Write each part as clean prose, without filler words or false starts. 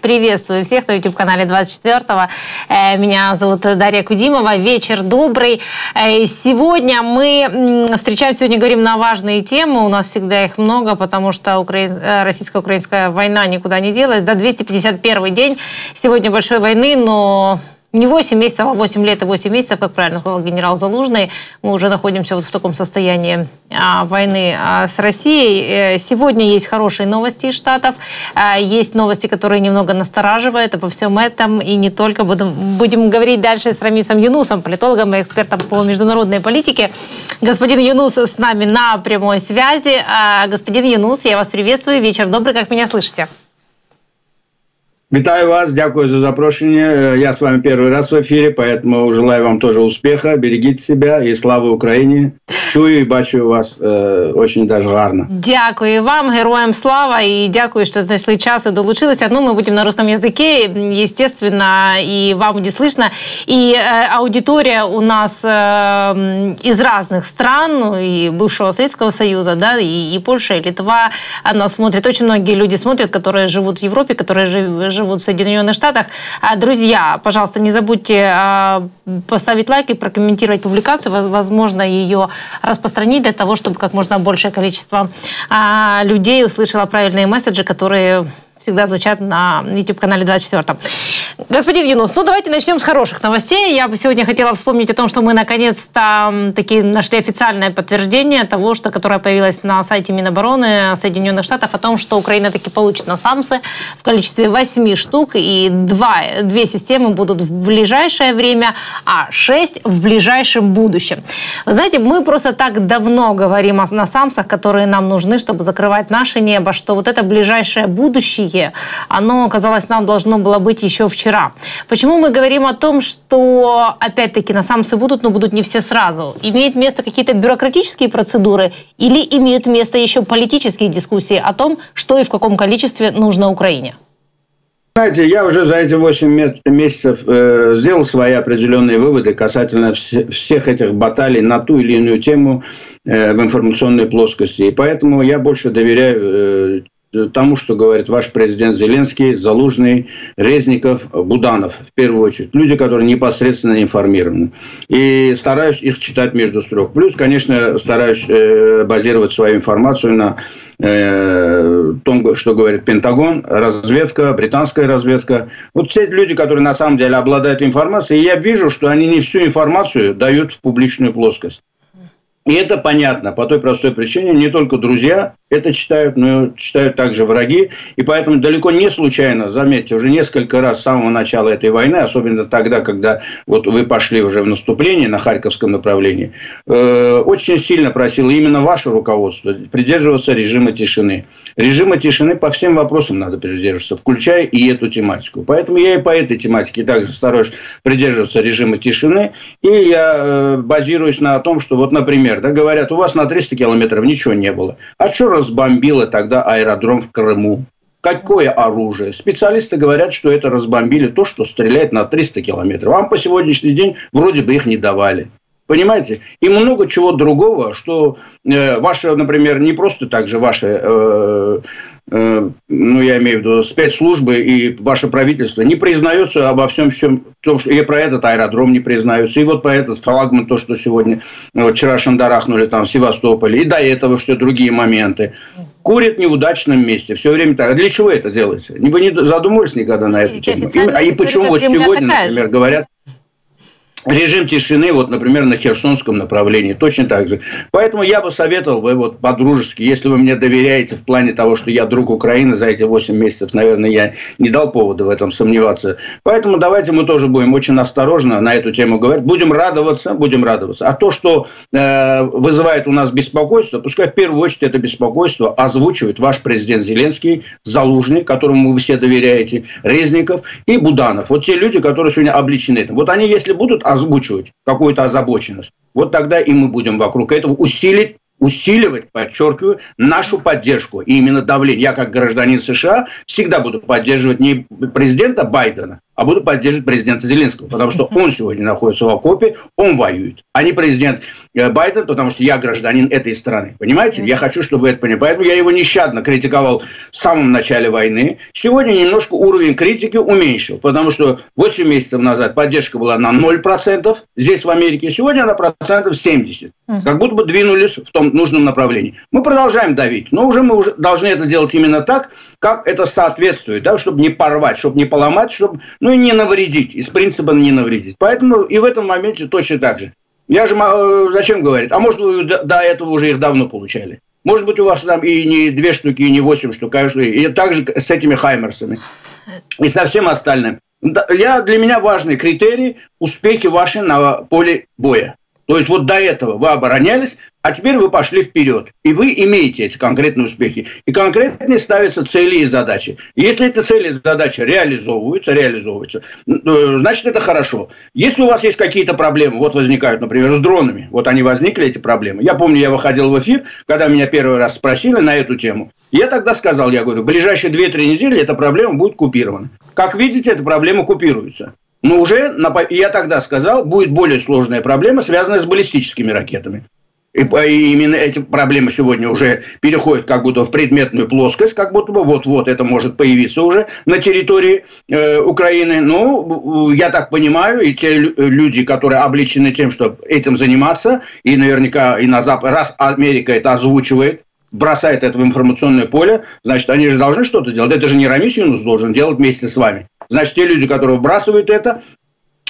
Приветствую всех на YouTube-канале 24-го. Меня зовут Дарья Кудимова. Вечер добрый. Сегодня мы встречаемся, говорим на важные темы. У нас всегда их много, потому что российско-украинская война никуда не делась. Да, 251-й день сегодня большой войны, но... Не 8 месяцев, а 8 лет и 8 месяцев, как правильно сказал генерал Залужный. Мы уже находимся вот в таком состоянии войны с Россией. Сегодня есть хорошие новости из Штатов. Есть новости, которые немного настораживают. Обо всем этом и не только. Будем говорить дальше с Рамисом Юнусом, политологом и экспертом по международной политике. Господин Юнус с нами на прямой связи. Господин Юнус, я вас приветствую. Вечер добрый, как меня слышите? Витаю вас, дякую за запрошение. Я с вами первый раз в эфире, поэтому желаю вам тоже успеха. Берегите себя и слава Украине. Чую и бачу вас очень даже гарно. Дякую вам, героям слава, и дякую, что знайшли час и долучились. Ну, мы будем на русском языке, естественно, и вам не слышно. И аудитория у нас из разных стран, и бывшего Советского Союза, да, и Польша, и Литва, она смотрит. Очень многие люди смотрят, которые живут в Европе, которые живут в Соединенных Штатах. Друзья, пожалуйста, не забудьте поставить лайк и прокомментировать публикацию, возможно, ее распространить для того, чтобы как можно большее количество людей услышало правильные месседжи, которые всегда звучат на YouTube-канале 24. Господин Юнус, ну давайте начнем с хороших новостей. Я бы сегодня хотела вспомнить о том, что мы наконец-то таки нашли официальное подтверждение того, что, которое появилось на сайте Минобороны Соединенных Штатов, о том, что Украина таки получит NASAMS в количестве 8 штук, и две системы будут в ближайшее время, а 6 в ближайшем будущем. Вы знаете, мы просто так давно говорим о NASAMS, которые нам нужны, чтобы закрывать наше небо, что вот это ближайшее будущее, оно, казалось, нам должно было быть еще вчера. Почему мы говорим о том, что, опять-таки, NASAMS будут, но будут не все сразу? Имеют место какие-то бюрократические процедуры или имеют место еще политические дискуссии о том, что и в каком количестве нужно Украине? Знаете, я уже за эти 8 месяцев сделал свои определенные выводы касательно всех этих баталий на ту или иную тему в информационной плоскости. И поэтому я больше доверяю тому, что говорит ваш президент Зеленский, Залужный, Резников, Буданов, в первую очередь. Люди, которые непосредственно информированы. И стараюсь их читать между строк. Плюс, конечно, стараюсь базировать свою информацию на том, что говорит Пентагон, разведка, британская разведка. Вот все эти люди, которые на самом деле обладают информацией, я вижу, что они не всю информацию дают в публичную плоскость. И это понятно, по той простой причине, не только друзья это читают, но и читают также враги. И поэтому далеко не случайно, заметьте, уже несколько раз с самого начала этой войны, особенно тогда, когда вот вы пошли уже в наступление на Харьковском направлении, очень сильно просило именно ваше руководство придерживаться режима тишины. Режима тишины по всем вопросам надо придерживаться, включая и эту тематику. Поэтому я и по этой тематике также стараюсь придерживаться режима тишины. И я базируюсь на том, что вот, например, да, говорят, у вас на 300 километров ничего не было. А что разбомбило тогда аэродром в Крыму? Какое оружие? Специалисты говорят, что это разбомбили то, что стреляет на 300 километров. Вам по сегодняшний день вроде бы их не давали. Понимаете? И много чего другого, что ваши, например, не просто так же ваши... ну, я имею в виду спецслужбы и ваше правительство, не признаются обо всем, что и про этот аэродром не признаются, и вот про этот флагман, то, что сегодня, вот вчера шандарахнули там в Севастополе, и до этого, что другие моменты. Курят в неудачном месте, все время так. А для чего это делается? Вы не задумывались никогда на эту тему? И почему вот сегодня, например, говорят... Режим тишины, вот, например, на Херсонском направлении, точно так же. Поэтому я бы советовал бы вот, по-дружески, если вы мне доверяете в плане того, что я друг Украины за эти 8 месяцев, наверное, я не дал повода в этом сомневаться. Поэтому давайте мы тоже будем очень осторожно на эту тему говорить. Будем радоваться. А то, что вызывает у нас беспокойство, пускай в первую очередь это беспокойство озвучивает ваш президент Зеленский, Залужный, которому вы все доверяете, Резников и Буданов. Вот те люди, которые сегодня обличены этим. Вот они, если будут озвучивать какую-то озабоченность, вот тогда и мы будем вокруг этого усиливать, подчеркиваю, нашу поддержку и именно давление. Я, как гражданин США, всегда буду поддерживать не президента Байдена, а буду поддерживать президента Зеленского, потому что он сегодня находится в окопе, он воюет, а не президент Байден, потому что я гражданин этой страны. Понимаете? Я хочу, чтобы это поняли. Поэтому я его нещадно критиковал в самом начале войны. Сегодня немножко уровень критики уменьшил, потому что 8 месяцев назад поддержка была на 0% здесь, в Америке. Сегодня она процентов 70. Как будто бы двинулись в том нужном направлении. Мы продолжаем давить, но уже мы уже должны это делать именно так, как это соответствует, да, чтобы не порвать, чтобы не поломать, чтобы, ну, и не навредить, из принципа не навредить. Поэтому и в этом моменте точно так же. Я же зачем говорить? А может, вы до этого уже их давно получали? Может быть, у вас там и не 2 штуки, и не 8 штук, конечно, и также с этими хаймерсами и со всем остальным. Для меня важный критерий – успехи ваши на поле боя. То есть вот до этого вы оборонялись, а теперь вы пошли вперед. И вы имеете эти конкретные успехи. И конкретнее ставятся цели и задачи. Если эти цели и задачи реализовываются, значит, это хорошо. Если у вас есть какие-то проблемы, вот возникают, например, с дронами. Вот они возникли, эти проблемы. Я помню, я выходил в эфир, когда меня первый раз спросили на эту тему. Я тогда сказал, я говорю, в ближайшие 2-3 недели эта проблема будет купирована. Как видите, эта проблема купируется. Но уже, я тогда сказал, будет более сложная проблема, связанная с баллистическими ракетами. И именно эти проблемы сегодня уже переходят как будто в предметную плоскость, как будто бы вот-вот это может появиться уже на территории Украины. Ну, я так понимаю, и те люди, которые обличены тем, что этим заниматься, и наверняка и на Запад, раз Америка это озвучивает, бросает это в информационное поле, значит, они же должны что-то делать. Это же не Рамис Юнус должен делать вместе с вами. Значит, те люди, которые выбрасывают это,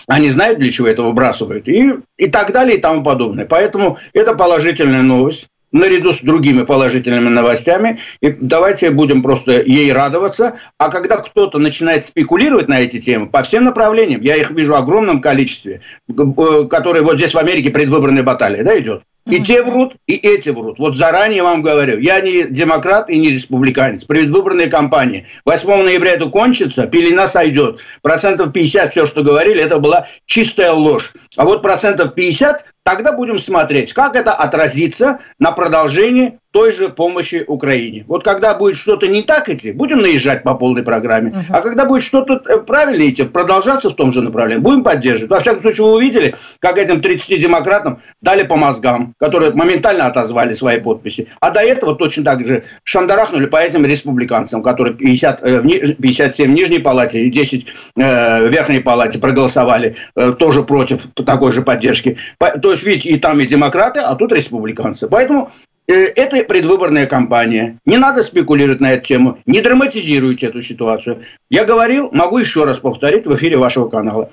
они знают, для чего это выбрасывают. И так далее, и тому подобное. Поэтому это положительная новость, наряду с другими положительными новостями. И давайте будем просто ей радоваться. А когда кто-то начинает спекулировать на эти темы, по всем направлениям, я их вижу в огромном количестве, которые вот здесь в Америке предвыборная баталия, да, идет. И те врут, и эти врут. Вот заранее вам говорю, я не демократ и не республиканец. Предвыборная кампания. 8 ноября это кончится, пелена сойдет. 50% все, что говорили, это была чистая ложь. А вот 50% тогда будем смотреть, как это отразится на продолжении той же помощи Украине. Вот когда будет что-то не так идти, будем наезжать по полной программе. А когда будет что-то правильно идти, продолжаться в том же направлении, будем поддерживать. Во всяком случае, вы увидели, как этим 30 демократам дали по мозгам, которые моментально отозвали свои подписи. А до этого точно так же шандарахнули по этим республиканцам, которые 57 в нижней палате и 10 в верхней палате проголосовали тоже против такой же поддержки. То есть, видите, и там и демократы, а тут республиканцы. Поэтому это предвыборная кампания. Не надо спекулировать на эту тему. Не драматизируйте эту ситуацию. Я говорил, могу еще раз повторить в эфире вашего канала.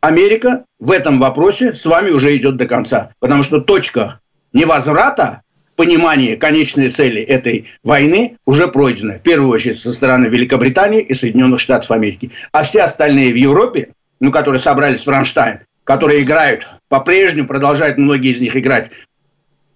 Америка в этом вопросе с вами уже идет до конца. Потому что точка невозврата, понимание конечной цели этой войны уже пройдена. В первую очередь со стороны Великобритании и Соединенных Штатов Америки. А все остальные в Европе, которые собрались в Рамштайн, которые играют по-прежнему, продолжают многие из них играть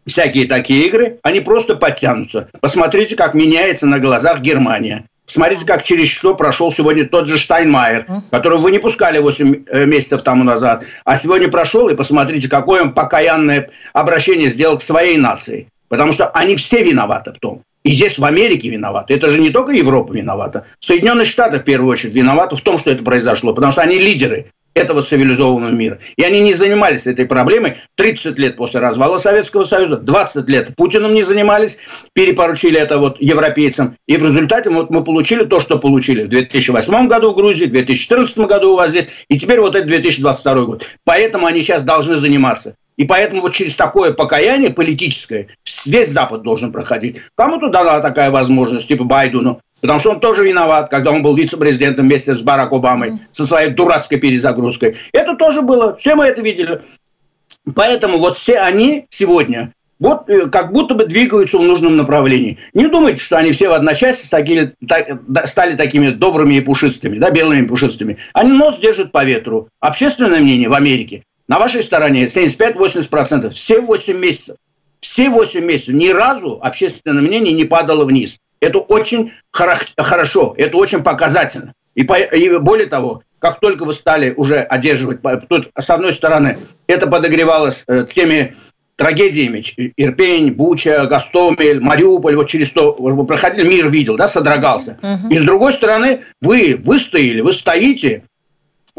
всякие такие игры, они просто подтянутся. Посмотрите, как меняется на глазах Германия. Посмотрите, как через что прошел сегодня тот же Штайнмайер, которого вы не пускали 8 месяцев тому назад, а сегодня прошел, и посмотрите, какое он покаянное обращение сделал к своей нации. Потому что они все виноваты в том. И здесь в Америке виноваты. Это же не только Европа виновата. Соединенные Штаты в первую очередь виноваты в том, что это произошло, потому что они лидеры этого цивилизованного мира. И они не занимались этой проблемой 30 лет после развала Советского Союза, 20 лет Путиным не занимались, перепоручили это европейцам. И в результате мы получили то, что получили в 2008 году в Грузии, в 2014 году у вас здесь, и теперь вот это 2022 год. Поэтому они сейчас должны заниматься. И поэтому вот через такое покаяние политическое весь Запад должен проходить. Кому-то дана такая возможность, типа Байдену, потому что он тоже виноват, когда он был вице-президентом вместе с Барак Обамой, со своей дурацкой перезагрузкой. Это тоже было, все мы это видели. Поэтому вот все они сегодня как будто бы двигаются в нужном направлении. Не думайте, что они все в одночасье стали такими добрыми и пушистыми, да, белыми и пушистыми. Они нос держат по ветру. Общественное мнение в Америке на вашей стороне 75-80%. Все 8 месяцев. Все 8 месяцев ни разу общественное мнение не падало вниз. Это очень хорошо, это очень показательно. И более того, как только вы стали уже одерживать, тут, с одной стороны, это подогревалось теми трагедиями. Ирпень, Буча, Гастомель, Мариуполь, вот через то вы проходили, мир видел, да, содрогался. И с другой стороны, вы стоите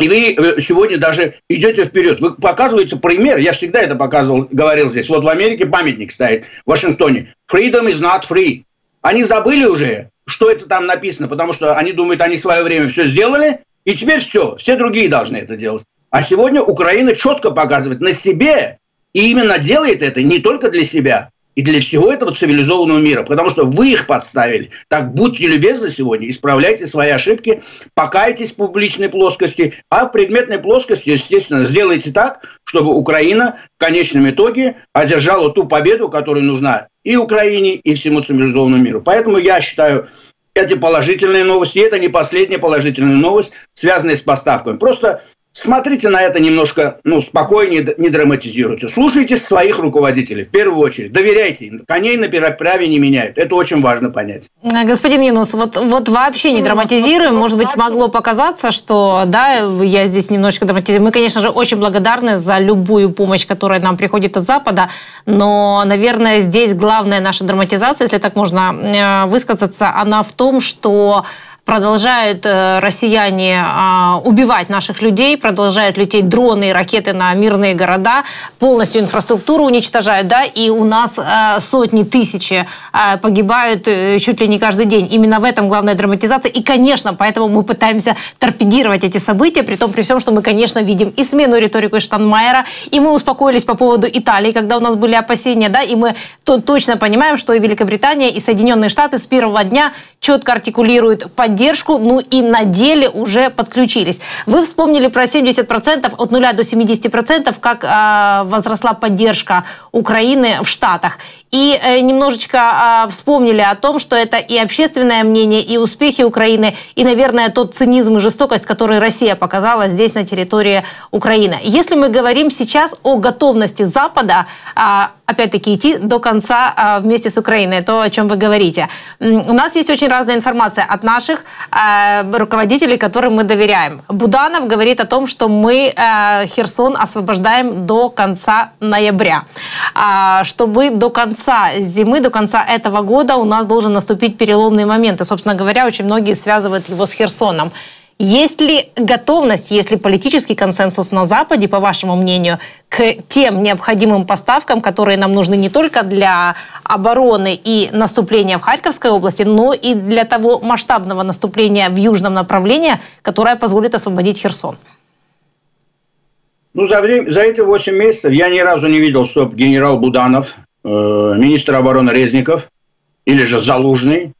И вы сегодня даже идете вперед. Вы показываете пример. Я всегда это показывал, говорил здесь. Вот в Америке памятник стоит, в Вашингтоне. Freedom is not free. Они забыли уже, что это там написано, потому что они думают, они в свое время все сделали, и теперь все, все другие должны это делать. А сегодня Украина четко показывает на себе, и именно делает это не только для себя, и для всего этого цивилизованного мира, потому что вы их подставили. Так будьте любезны сегодня, исправляйте свои ошибки, покайтесь в публичной плоскости, а в предметной плоскости, естественно, сделайте так, чтобы Украина в конечном итоге одержала ту победу, которая нужна и Украине, и всему цивилизованному миру. Поэтому я считаю, эти положительные новости, и это не последняя положительная новость, связанная с поставками. Просто смотрите на это немножко спокойнее, не драматизируйте. Слушайте своих руководителей, в первую очередь. Доверяйте им. Коней на переправе не меняют. Это очень важно понять. Господин Юнус, вот вообще не драматизируем. Может быть, могло показаться, что да, я здесь немножечко драматизирую. Мы, конечно же, очень благодарны за любую помощь, которая нам приходит от Запада. Но, наверное, здесь главная наша драматизация, если так можно высказаться, она в том, что продолжают россияне убивать наших людей, продолжают лететь дроны и ракеты на мирные города, полностью инфраструктуру уничтожают, да, и у нас сотни тысяч погибают чуть ли не каждый день. Именно в этом главная драматизация. И, конечно, поэтому мы пытаемся торпедировать эти события, при том, при всем, что мы, конечно, видим и смену риторику Штайнмайера, и мы успокоились по поводу Италии, когда у нас были опасения, да, и мы точно понимаем, что и Великобритания, и Соединенные Штаты с первого дня четко артикулируют поддержку, ну и на деле уже подключились. Вы вспомнили про 70%, от 0 до 70%, как возросла поддержка Украины в Штатах. И немножечко вспомнили о том, что это и общественное мнение, и успехи Украины, и, наверное, тот цинизм и жестокость, который Россия показала здесь, на территории Украины. Если мы говорим сейчас о готовности Запада, опять-таки, идти до конца вместе с Украиной, то, о чем вы говорите. У нас есть очень разная информация от наших руководителей, которым мы доверяем. Буданов говорит о том, что мы Херсон освобождаем до конца ноября, чтобы до конца зимы, до конца этого года у нас должен наступить переломный момент. И, собственно говоря, очень многие связывают его с Херсоном. Есть ли готовность, есть ли политический консенсус на Западе, по вашему мнению, к тем необходимым поставкам, которые нам нужны не только для обороны и наступления в Харьковской области, но и для того масштабного наступления в южном направлении, которое позволит освободить Херсон? Ну, за эти 8 месяцев я ни разу не видел, чтобы генерал Буданов, министр обороны Резников или же Залужный,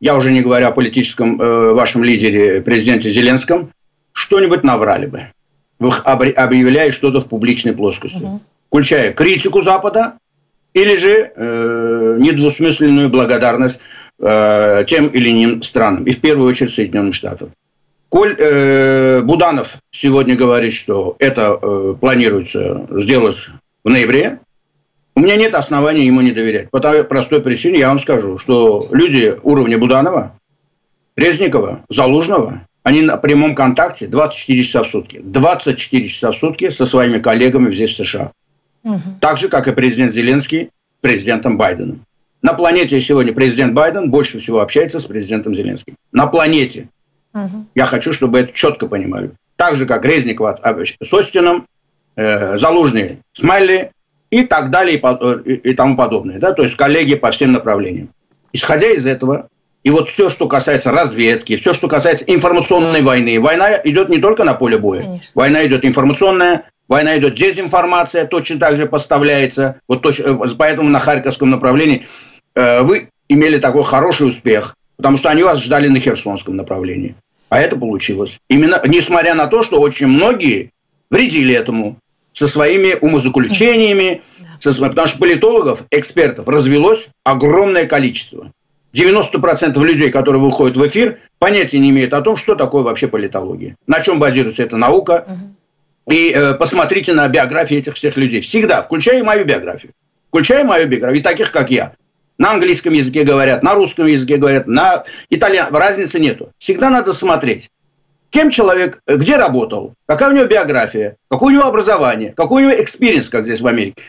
я уже не говорю о политическом вашем лидере, президенте Зеленском, что-нибудь наврали бы, объявляя что-то в публичной плоскости, включая критику Запада или же недвусмысленную благодарность тем или иным странам, и в первую очередь Соединенным Штатам. Коль Буданов сегодня говорит, что это планируется сделать в ноябре, у меня нет оснований ему не доверять. По той простой причине я вам скажу, что люди уровня Буданова, Резникова, Залужного, они на прямом контакте 24 часа в сутки. 24 часа в сутки со своими коллегами здесь в США. Так же, как и президент Зеленский с президентом Байденом. На планете сегодня президент Байден больше всего общается с президентом Зеленским. На планете. Я хочу, чтобы это четко понимали. Так же, как Резникова с Остином, Залужный с Майли, и так далее, и тому подобное. Да? То есть коллеги по всем направлениям. Исходя из этого, и вот все, что касается разведки, все, что касается информационной войны. Война идет не только на поле боя. Конечно. Война идет информационная, война идет дезинформация, точно так же поставляется. Вот поэтому на Харьковском направлении вы имели такой хороший успех, потому что они вас ждали на Херсонском направлении. А это получилось. Именно несмотря на то, что очень многие вредили этому. Со своими умозаключениями, потому что политологов, экспертов развелось огромное количество. 90% людей, которые выходят в эфир, понятия не имеют о том, что такое вообще политология, на чем базируется эта наука. И посмотрите на биографии этих всех людей. Всегда, включая и мою биографию. Включая мою биографию, и таких, как я. На английском языке говорят, на русском языке говорят, на итальянском. Разницы нету. Всегда надо смотреть. Кем человек, где работал, какая у него биография, какое у него образование, какой у него экспириенс, как здесь в Америке.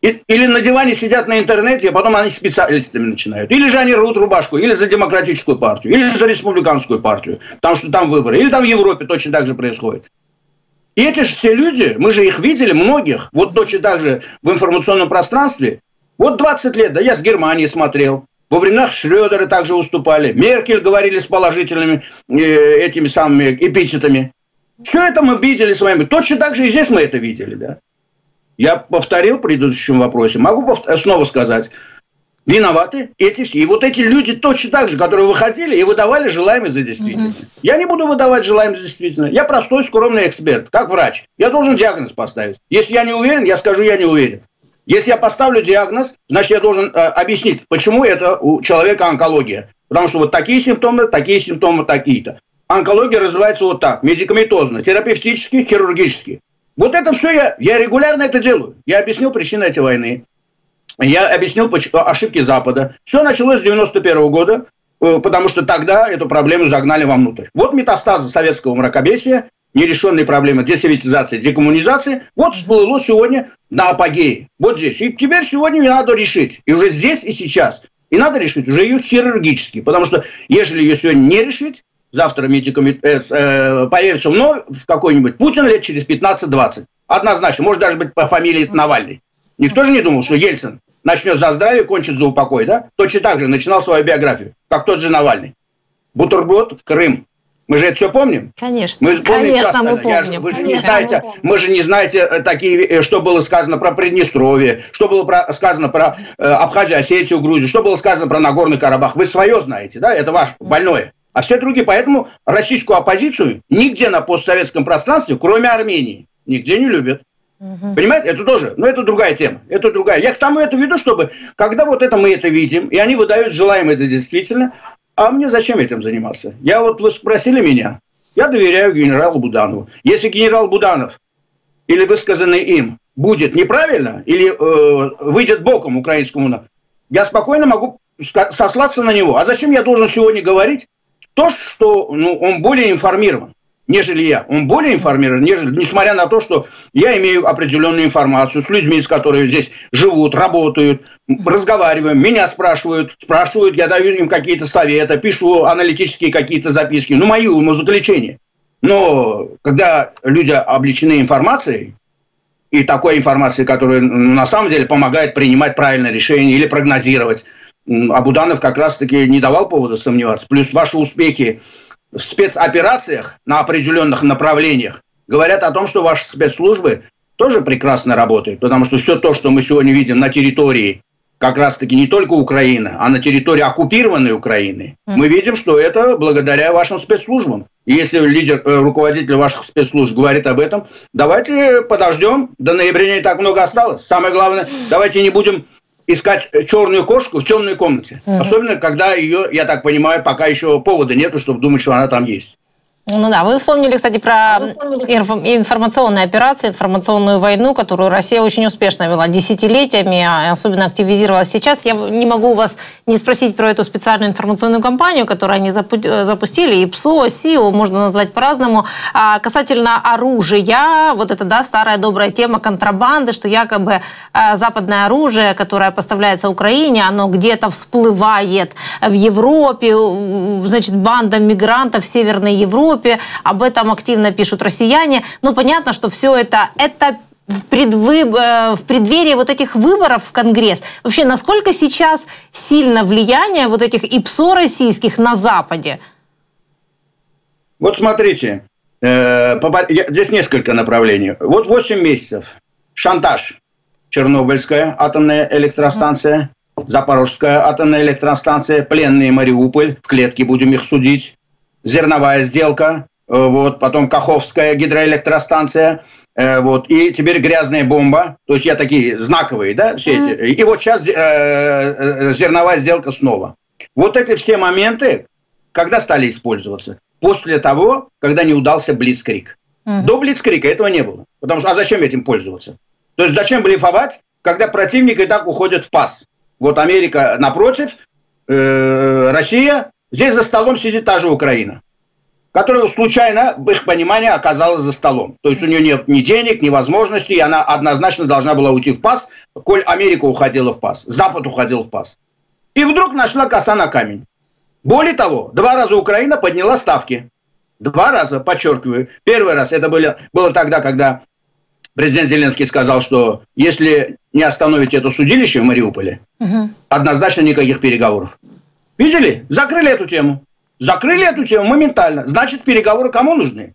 Или на диване сидят на интернете, а потом они специалистами начинают. Или же они рвут рубашку, или за демократическую партию, или за республиканскую партию, потому что там выборы. Или там в Европе точно так же происходит. И эти же все люди, мы же их видели, многих, вот точно так же в информационном пространстве. Вот 20 лет, да я с Германии смотрел, во временах Шрёдера также уступали, Меркель говорили с положительными этими самыми эпитетами. Все это мы видели с вами, точно так же и здесь мы это видели, да. Я повторил в предыдущем вопросе, могу снова сказать, виноваты эти все. И вот эти люди точно так же, которые выходили и выдавали желаемое за действительное. Я не буду выдавать желаемое за действительное. Я простой, скромный эксперт, как врач. Я должен диагноз поставить. Если я не уверен, я скажу, я не уверен. Если я поставлю диагноз, значит, я должен объяснить, почему это у человека онкология. Потому что вот такие симптомы, такие-то. Онкология развивается вот так, медикаментозно, терапевтически, хирургически. Вот это все я регулярно это делаю. Я объяснил причины этой войны. Я объяснил ошибки Запада. Все началось с 1991 года, потому что тогда эту проблему загнали вовнутрь. Вот метастазы советского мракобесия, нерешенные проблемы десоветизации, декоммунизации. Вот всплыло сегодня на апогее. Вот здесь. И теперь сегодня ее надо решить. И уже здесь и сейчас. И надо решить уже ее хирургически. Потому что если ее сегодня не решить, завтра появится вновь какой-нибудь Путин лет через 15-20. Однозначно. Может даже быть по фамилии Навальный. Никто же не думал, что Ельцин начнет за здравие, кончит за упокой, да? Точно так же начинал свою биографию, как тот же Навальный. Бутерброд, Крым. Мы же это все помним? Конечно. Мы помним. Конечно, мы помним. Вы же не знаете, мы же не знаете такие, что было сказано про Приднестровье, что было сказано про Абхазию, Осетию, Грузию, что было сказано про Нагорный Карабах. Вы свое знаете, да? Это ваше больное. А все другие, поэтому российскую оппозицию нигде на постсоветском пространстве, кроме Армении, нигде не любят. Понимаете? Это тоже. Но это другая тема. Это другая. Я к тому это веду, чтобы, когда вот это мы это видим, и они выдают желаемое это действительно, а мне зачем этим заниматься? Я вот, вы спросили меня, я доверяю генералу Буданову. Если генерал Буданов или высказанный им будет неправильно, или выйдет боком украинскому народу, я спокойно могу сослаться на него. А зачем я должен сегодня говорить то, что он более информирован, нежели я. Он более информирован, нежели, несмотря на то, что я имею определенную информацию с людьми, с которыми здесь живут, работают, разговариваем, меня спрашивают, я даю им какие-то советы, пишу аналитические какие-то записки, мои умозаключения. Но когда люди облечены информацией, и такой информацией, которая на самом деле помогает принимать правильное решение или прогнозировать, а Буданов как раз-таки не давал повода сомневаться. Плюс ваши успехи в спецоперациях на определенных направлениях говорят о том, что ваши спецслужбы тоже прекрасно работают, потому что все то, что мы сегодня видим на территории как раз-таки не только Украины, а на территории оккупированной Украины, мы видим, что это благодаря вашим спецслужбам. И если лидер, руководитель ваших спецслужб говорит об этом, давайте подождем, до ноября не так много осталось. Самое главное, давайте не будем искать черную кошку в темной комнате. Особенно, когда ее, я так понимаю, пока еще повода нету, чтобы думать, что она там есть. Ну да, вы вспомнили, кстати, про информационные операции, информационную войну, которую Россия очень успешно вела десятилетиями, особенно активизировалась сейчас. Я не могу вас не спросить про эту специальную информационную кампанию, которую они запустили, ИПСО, СИО, можно назвать по-разному. А касательно оружия, вот это, да, старая добрая тема контрабанды, что якобы западное оружие, которое поставляется Украине, оно где-то всплывает в Европе, значит, банда мигрантов в Северной Европе. Об этом активно пишут россияне. Но понятно, что все это в преддверии вот этих выборов в Конгресс. Вообще, насколько сейчас сильно влияние вот этих ИПСО российских на Западе? Вот смотрите, здесь несколько направлений. Вот 8 месяцев. Шантаж. Чернобыльская атомная электростанция, Запорожская атомная электростанция, пленные Мариуполь, в клетке будем их судить. Зерновая сделка, вот, потом Каховская гидроэлектростанция, вот, и теперь грязная бомба. То есть я такие знаковые, да, все эти. И вот сейчас зерновая сделка снова. Вот эти все моменты, когда стали использоваться? После того, когда не удался блицкриг. До блицкрига этого не было. Потому что, а зачем этим пользоваться? То есть зачем блефовать, когда противник и так уходит в пас? Вот Америка напротив, Россия... Здесь за столом сидит та же Украина, которая случайно, в их понимании, оказалась за столом. То есть у нее нет ни денег, ни возможностей, и она однозначно должна была уйти в пас, коль Америка уходила в пас, Запад уходил в пас. И вдруг нашла коса на камень. Более того, 2 раза Украина подняла ставки. Два раза, подчеркиваю. Первый раз это было тогда, когда президент Зеленский сказал, что если не остановите это судилище в Мариуполе, однозначно никаких переговоров. Видели? Закрыли эту тему. Закрыли эту тему моментально. Значит, переговоры кому нужны?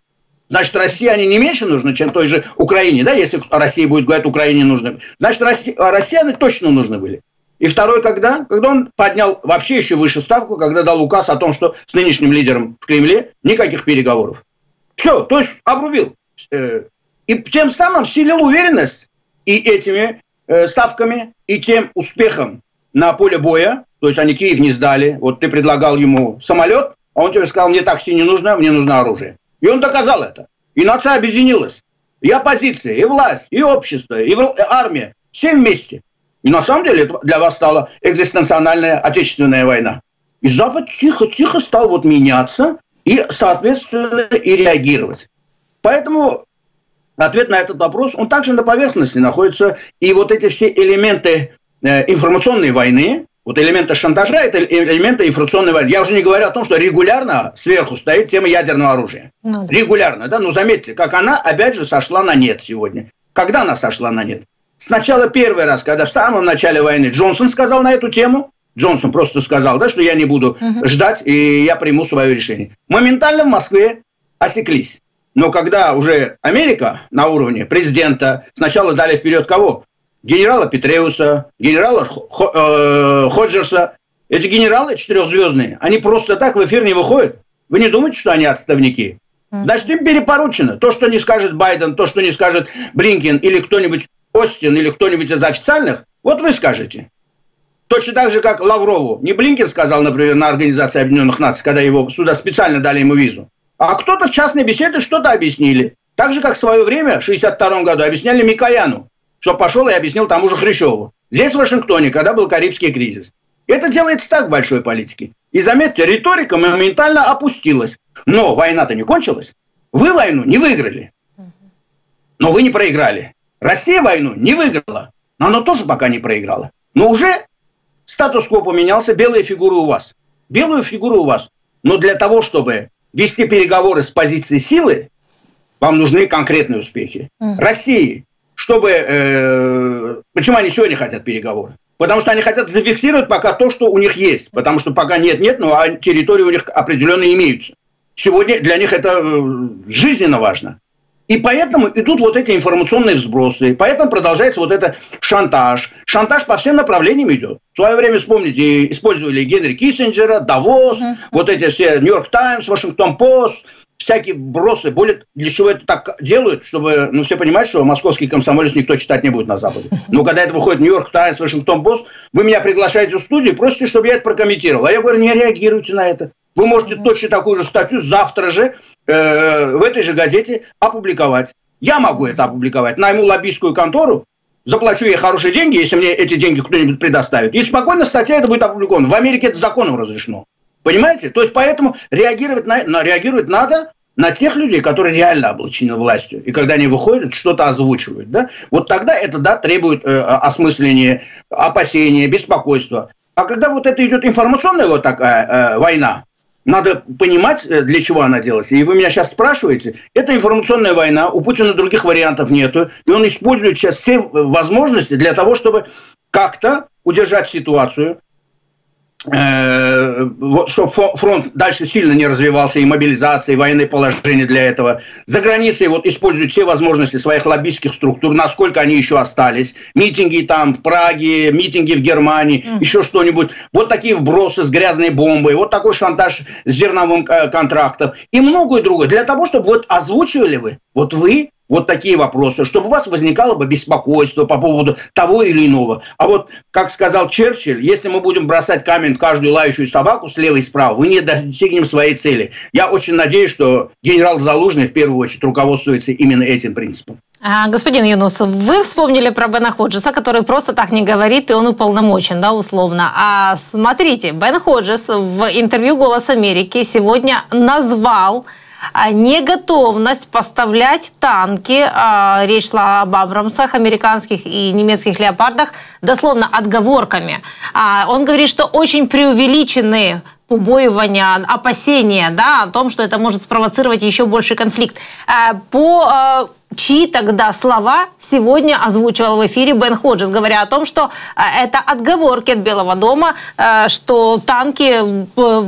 Значит, России они не меньше нужны, чем той же Украине. Да? Если Россия будет говорить, Украине нужны. Значит, россияне точно нужны были. И второй, когда он поднял вообще еще выше ставку, когда дал указ о том, что с нынешним лидером в Кремле никаких переговоров. Все, то есть обрубил. И тем самым вселил уверенность и этими ставками, и тем успехом на поле боя. То есть они Киев не сдали. Вот ты предлагал ему самолет, а он тебе сказал, мне такси не нужно, мне нужно оружие. И он доказал это. И нация объединилась. И оппозиция, и власть, и общество, и армия. Все вместе. И на самом деле это для вас стала экзистенциональная отечественная война. И Запад тихо-тихо стал вот меняться и, соответственно, и реагировать. Поэтому ответ на этот вопрос, он также на поверхности находится. И вот эти все элементы информационной войны, вот элементы шантажа, это элементы информационной войны. Я уже не говорю о том, что регулярно сверху стоит тема ядерного оружия. Ну, да. Регулярно, да? Но заметьте, как она опять же сошла на нет сегодня. Когда она сошла на нет? Сначала первый раз, когда в самом начале войны Джонсон сказал на эту тему, Джонсон просто сказал, да, что я не буду ждать, и я приму свое решение. Моментально в Москве осеклись. Но когда уже Америка на уровне президента, сначала дали вперед кого? Генерала Петреуса, генерала Ходжерса. Эти генералы четырехзвездные, они просто так в эфир не выходят. Вы не думаете, что они отставники? Значит, им перепоручено. То, что не скажет Байден, то, что не скажет Блинкен или кто-нибудь Остин или кто-нибудь из официальных, вот вы скажете. Точно так же, как Лаврову. Не Блинкен сказал, например, на Организации Объединенных Наций, когда его сюда специально дали ему визу. А кто-то в частной беседе что-то объяснили. Так же, как в свое время, в 1962 году, объясняли Микояну, что пошел и объяснил тому же Хрущеву. Здесь, в Вашингтоне, когда был Карибский кризис. Это делается так в большой политике. И заметьте, риторика моментально опустилась. Но война-то не кончилась. Вы войну не выиграли. Но вы не проиграли. Россия войну не выиграла, но она тоже пока не проиграла. Но уже статус-кво поменялся, белые фигуры у вас. Белую фигуру у вас. Но для того, чтобы вести переговоры с позиции силы, вам нужны конкретные успехи. России, чтобы... почему они сегодня хотят переговоры? Потому что они хотят зафиксировать пока то, что у них есть. Потому что пока нет-нет, но территории у них определенные имеются. Сегодня для них это жизненно важно. И поэтому идут вот эти информационные взбросы, поэтому продолжается вот этот шантаж. Шантаж по всем направлениям идет. В свое время, вспомните, использовали Генри Киссинджера, Давос, вот эти все Нью-Йорк Таймс, Вашингтон Пост, всякие вбросы. Более для чего это так делают, чтобы, ну, все понимают, что московский комсомолец никто читать не будет на Западе. Но когда это выходит Нью-Йорк Таймс, Вашингтон Пост, вы меня приглашаете в студию, просите, чтобы я это прокомментировал. А я говорю, не реагируйте на это. Вы можете точно такую же статью завтра же в этой же газете опубликовать. Я могу это опубликовать. Найму лоббистскую контору, заплачу ей хорошие деньги, если мне эти деньги кто-нибудь предоставит. И спокойно статья это будет опубликована. В Америке это законом разрешено. Понимаете? То есть поэтому реагировать надо на тех людей, которые реально облачены властью. И когда они выходят, что-то озвучивают. Да? Вот тогда это да, требует осмысления, опасения, беспокойства. А когда вот это идет информационная вот такая война, надо понимать, для чего она делалась. И вы меня сейчас спрашиваете. Это информационная война. У Путина других вариантов нету. И он использует сейчас все возможности для того, чтобы как-то удержать ситуацию. Чтобы фронт дальше сильно не развивался. И мобилизация, и военное положение для этого. За границей вот используют все возможности своих лоббистских структур. Насколько они еще остались. Митинги там в Праге, митинги в Германии, еще что-нибудь. Вот такие вбросы с грязной бомбой. Вот такой шантаж с зерновым контрактом. И многое другое. Для того, чтобы вот озвучивали вы вот такие вопросы, чтобы у вас возникало бы беспокойство по поводу того или иного. А вот, как сказал Черчилль, если мы будем бросать камень в каждую лающую собаку слева и справа, мы не достигнем своей цели. Я очень надеюсь, что генерал Залужный в первую очередь руководствуется именно этим принципом. Господин Юнус, вы вспомнили про Бена Ходжеса, который просто так не говорит, и он уполномочен, да, условно. А смотрите, Бен Ходжес в интервью «Голос Америки» сегодня назвал неготовность поставлять танки, речь шла об абрамсах, американских и немецких леопардах, дословно отговорками. Он говорит, что очень преувеличены убоивания, опасения, да, о том, что это может спровоцировать еще больший конфликт. По чьи тогда слова сегодня озвучивал в эфире Бен Ходжерс, говоря о том, что это отговорки от Белого дома, что танки,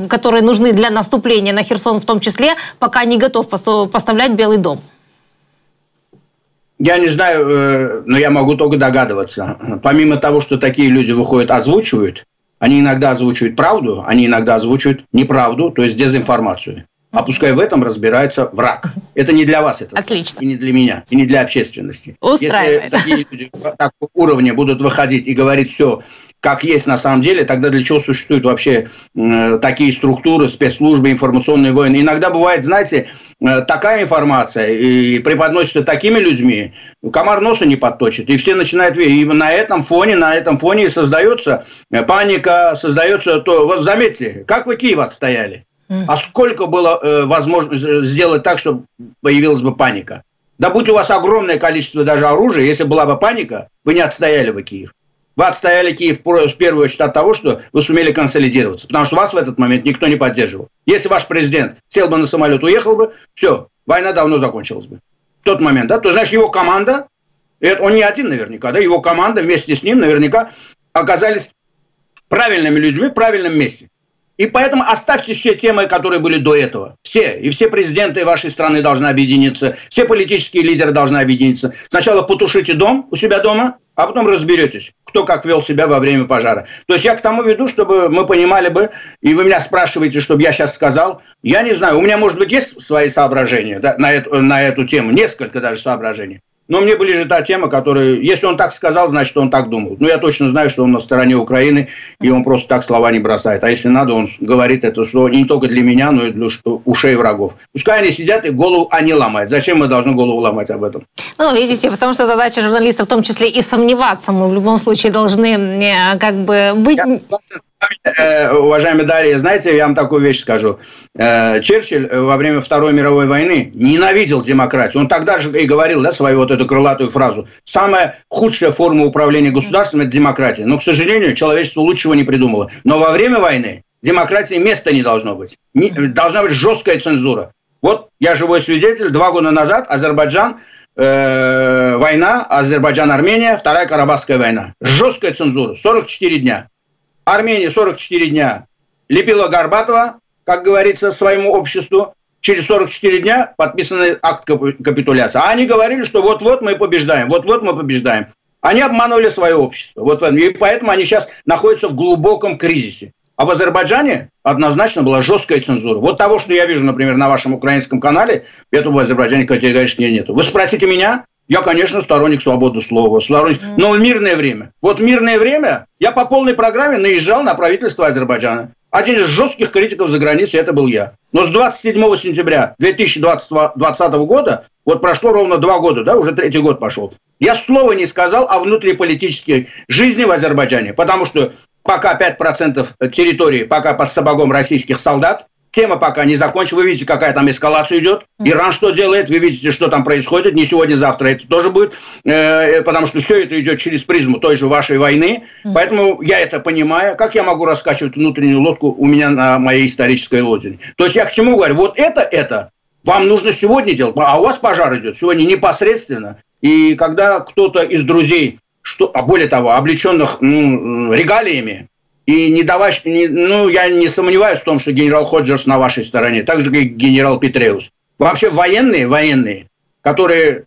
которые нужны для наступления на Херсон в том числе, пока не готов поставлять Белый дом? Я не знаю, но я могу только догадываться. Помимо того, что такие люди выходят, озвучивают, они иногда озвучивают правду, они иногда озвучивают неправду, то есть дезинформацию. А пускай в этом разбирается враг. Это не для вас. Это отлично. И не для меня, и не для общественности. Устраивает. Если такие люди такого уровня будут выходить и говорить все, как есть на самом деле, тогда для чего существуют вообще такие структуры, спецслужбы, информационные войны? Иногда бывает, знаете, такая информация и преподносится такими людьми, комар носа не подточит, и все начинают верить. И на этом фоне создается паника, создается то. Вот заметьте, как вы Киев отстояли? А сколько было возможно сделать так, чтобы появилась бы паника? Да будь у вас огромное количество даже оружия, если была бы паника, вы не отстояли бы Киев. Вы отстояли Киев в первую очередь от того, что вы сумели консолидироваться. Потому что вас в этот момент никто не поддерживал. Если ваш президент сел бы на самолет, уехал бы, все, война давно закончилась бы. В тот момент, да? То есть, значит, его команда, он не один наверняка, да? Его команда вместе с ним наверняка оказались правильными людьми в правильном месте. И поэтому оставьте все темы, которые были до этого. Все. И все президенты вашей страны должны объединиться. Все политические лидеры должны объединиться. Сначала потушите дом у себя дома, а потом разберетесь, кто как вел себя во время пожара. То есть я к тому веду, чтобы мы понимали бы, и вы меня спрашиваете, чтобы я сейчас сказал. Я не знаю, у меня, может быть, есть свои соображения, да, на эту тему. Несколько даже соображений. Но мне ближе та тема, которая... Если он так сказал, значит, он так думал. Но я точно знаю, что он на стороне Украины, и он просто так слова не бросает. А если надо, он говорит это, что не только для меня, но и для ушей врагов. Пускай они сидят и голову они ломают. Зачем мы должны голову ломать об этом? Ну, видите, потому что задача журналиста в том числе и сомневаться. Мы в любом случае должны как бы быть... Я согласен с вами, уважаемая Дарья. Знаете, я вам такую вещь скажу. Черчилль во время Второй мировой войны ненавидел демократию. Он тогда же и говорил, да, свою вот эту крылатую фразу. Самая худшая форма управления государством – это демократия. Но, к сожалению, человечество лучшего не придумало. Но во время войны демократии места не должно быть. Должна быть жесткая цензура. Вот я живой свидетель. 2 года назад Азербайджан, война, Азербайджан-Армения, Вторая Карабахская война. Жесткая цензура. 44 дня. Армения 44 дня лепила Горбатова, как говорится, своему обществу. Через 44 дня подписан акт капитуляции. А они говорили, что вот-вот мы побеждаем, вот-вот мы побеждаем. Они обманули свое общество. Вот, и поэтому они сейчас находятся в глубоком кризисе. А в Азербайджане однозначно была жесткая цензура. Вот того, что я вижу, например, на вашем украинском канале, этого в Азербайджане категорически нет. Вы спросите меня, я, конечно, сторонник свободы слова, сторонник, но в мирное время. Вот в мирное время я по полной программе наезжал на правительство Азербайджана. Один из жестких критиков за границей это был я. Но с 27 сентября 2020 года, вот прошло ровно 2 года, да, уже 3-й год пошел, я слова не сказал о внутриполитической жизни в Азербайджане. Потому что пока 5% территории, пока под сапогом российских солдат, тема пока не закончена. Вы видите, какая там эскалация идет. Иран что делает, вы видите, что там происходит. Не сегодня, завтра это тоже будет. Потому что все это идет через призму той же вашей войны. Поэтому я это понимаю. Как я могу раскачивать внутреннюю лодку у меня на моей исторической лодке? То есть я к чему говорю? Вот это вам нужно сегодня делать. А у вас пожар идет сегодня непосредственно. И когда кто-то из друзей, более того, облеченных регалиями, и не давай, ну, я не сомневаюсь в том, что генерал Ходжерс на вашей стороне, так же, как и генерал Петреус. Вообще военные, которые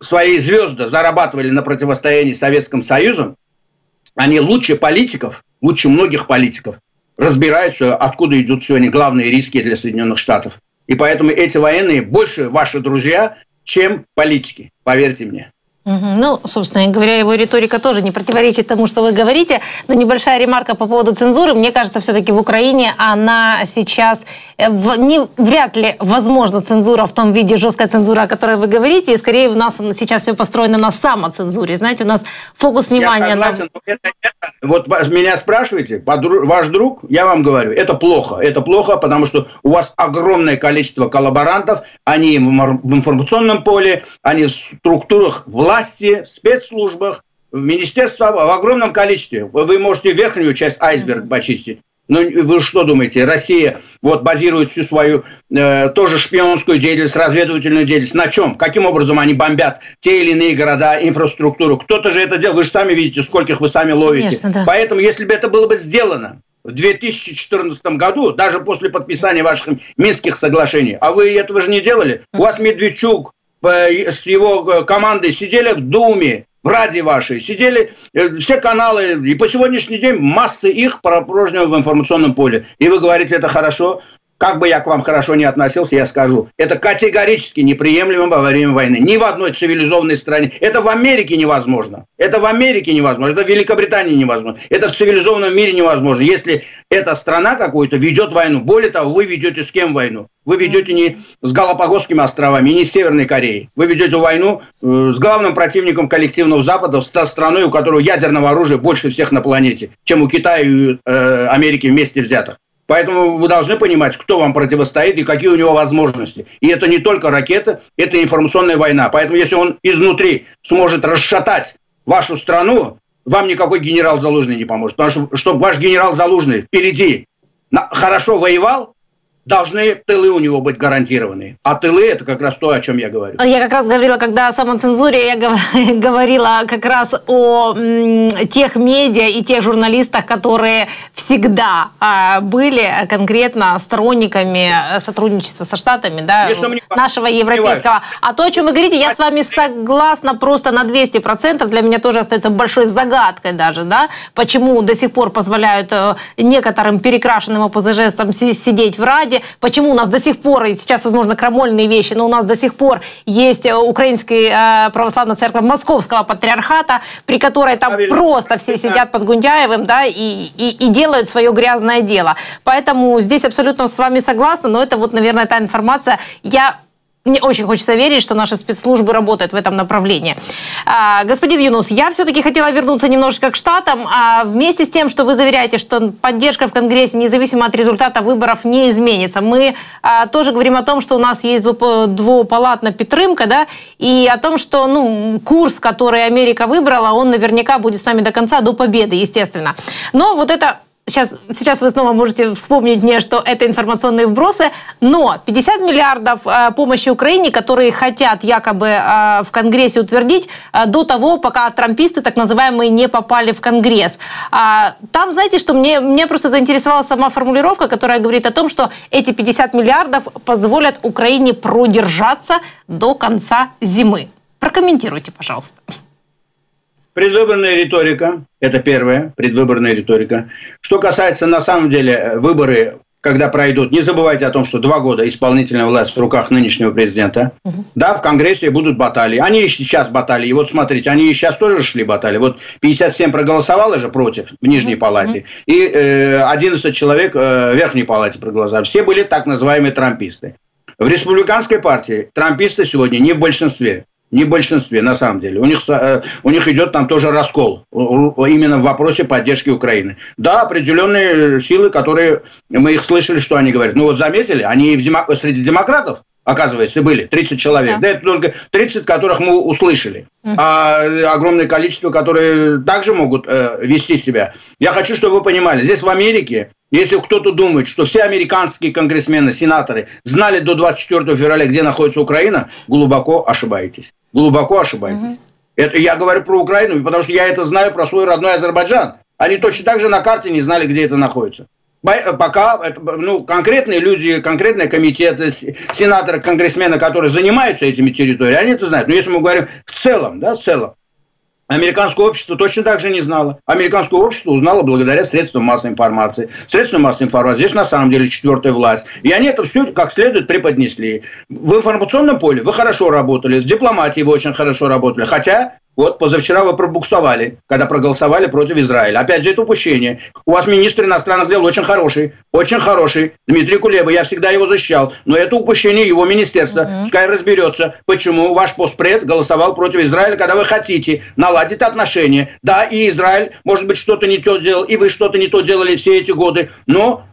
свои звезды зарабатывали на противостоянии с Советским Союзом, они лучше политиков, лучше многих политиков, разбираются, откуда идут сегодня главные риски для Соединенных Штатов. И поэтому эти военные больше ваши друзья, чем политики, поверьте мне. Ну, собственно говоря, его риторика тоже не противоречит тому, что вы говорите. Но небольшая ремарка по поводу цензуры. Мне кажется, все-таки в Украине она сейчас... Вряд ли возможна цензура в том виде, жесткая цензура, о которой вы говорите. И скорее у нас сейчас все построено на самоцензуре. Знаете, у нас фокус внимания... Я согласен, но вот меня спрашиваете, ваш друг, я вам говорю, это плохо. Это плохо, потому что у вас огромное количество коллаборантов. Они в информационном поле, они в структурах власти, в спецслужбах, в министерствах, в огромном количестве. Вы можете верхнюю часть айсберга почистить. Ну, вы что думаете, Россия вот базирует всю свою тоже шпионскую деятельность, разведывательную деятельность? На чем? Каким образом они бомбят те или иные города, инфраструктуру? Кто-то же это делает. Вы же сами видите, скольких вы сами ловите. Конечно, да. Поэтому, если бы это было бы сделано в 2014 году, даже после подписания ваших Минских соглашений, а вы этого же не делали, у вас Медведчук с его командой сидели в Думе, в Раде вашей, сидели все каналы, и по сегодняшний день массы их пропорожнены в информационном поле. И вы говорите, это хорошо. Как бы я к вам хорошо не относился, я скажу, это категорически неприемлемо во время войны. Ни в одной цивилизованной стране. Это в Америке невозможно. Это в Америке невозможно. Это в Великобритании невозможно. Это в цивилизованном мире невозможно. Если эта страна какую-то ведет войну. Более того, вы ведете с кем войну? Вы ведете не с Галапагосскими островами, не с Северной Кореей. Вы ведете войну с главным противником коллективного Запада, с страной, у которой ядерного оружия больше всех на планете, чем у Китая и Америки вместе взятых. Поэтому вы должны понимать, кто вам противостоит и какие у него возможности. И это не только ракеты, это информационная война. Поэтому если он изнутри сможет расшатать вашу страну, вам никакой генерал Залужный не поможет. Потому что, чтобы ваш генерал Залужный впереди хорошо воевал, должны тылы у него быть гарантированы. А тылы – это как раз то, о чем я говорю. Я как раз говорила, когда о самоцензуре, я говорила как раз о тех медиа и тех журналистах, которые всегда были конкретно сторонниками сотрудничества со Штатами, да, нашего европейского. А то, о чем вы говорите, я с вами согласна просто на 200%. Для меня тоже остается большой загадкой даже, да, почему до сих пор позволяют некоторым перекрашенным оппозажестам сидеть в Раде, почему у нас до сих пор, и сейчас, возможно, крамольные вещи, но у нас до сих пор есть Украинская православная церковь Московского патриархата, при которой там просто все сидят под Гундяевым, да, и делают свое грязное дело. Поэтому здесь абсолютно с вами согласна, но это вот, наверное, та информация. Мне очень хочется верить, что наши спецслужбы работают в этом направлении. Господин Юнус, я все-таки хотела вернуться немножко к Штатам. Вместе с тем, что вы заверяете, что поддержка в Конгрессе, независимо от результата выборов, не изменится. Мы тоже говорим о том, что у нас есть двупалатная поддержка, да, и о том, что курс, который Америка выбрала, он наверняка будет с нами до конца, до победы, естественно. Но вот это... Сейчас вы снова можете вспомнить мне, что это информационные вбросы, но 50 миллиардов помощи Украине, которые хотят якобы в Конгрессе утвердить до того, пока трамписты, так называемые, не попали в Конгресс. Там, знаете, что меня просто заинтересовала сама формулировка, которая говорит о том, что эти 50 миллиардов позволят Украине продержаться до конца зимы. Прокомментируйте, пожалуйста. Предвыборная риторика, это первое, предвыборная риторика. Что касается, на самом деле, выборы, когда пройдут, не забывайте о том, что 2 года исполнительная власть в руках нынешнего президента. Да, в Конгрессе будут баталии. Они и сейчас баталии. И вот смотрите, они и сейчас тоже шли баталии. Вот 57 проголосовало же против в Нижней палате. И 11 человек в Верхней палате проголосовали. Все были так называемые трамписты. В республиканской партии трамписты сегодня не в большинстве. Не в большинстве, на самом деле. У них идет там тоже раскол именно в вопросе поддержки Украины. Да, определенные силы, которые мы их слышали, что они говорят. Ну вот заметили, они среди демократов, оказывается, были 30 человек. Да, это только 30, которых мы услышали. А огромное количество, которые также могут вести себя. Я хочу, чтобы вы понимали, здесь в Америке, если кто-то думает, что все американские конгрессмены, сенаторы знали до 24 февраля, где находится Украина, глубоко ошибаетесь. Глубоко ошибаетесь. Это я говорю про Украину, потому что я это знаю про свой родной Азербайджан. Они точно так же на карте не знали, где это находится. Пока конкретные люди, конкретные комитеты, сенаторы, конгрессмены, которые занимаются этими территориями, они это знают. Но если мы говорим в целом, да, в целом, американское общество точно так же не знало. Американское общество узнало благодаря средствам массовой информации. Средства массовой информации здесь на самом деле 4-я власть. И они это все как следует преподнесли. В информационном поле вы хорошо работали, в дипломатии вы очень хорошо работали. Хотя вот позавчера вы пробуксовали, когда проголосовали против Израиля. Опять же, это упущение. У вас министр иностранных дел очень хороший, Дмитрий Кулеба, я всегда его защищал. Но это упущение его министерства. Пускай разберется, почему ваш постпред голосовал против Израиля, когда вы хотите наладить отношения. Да, и Израиль, может быть, что-то не то делал, и вы что-то не то делали все эти годы. Но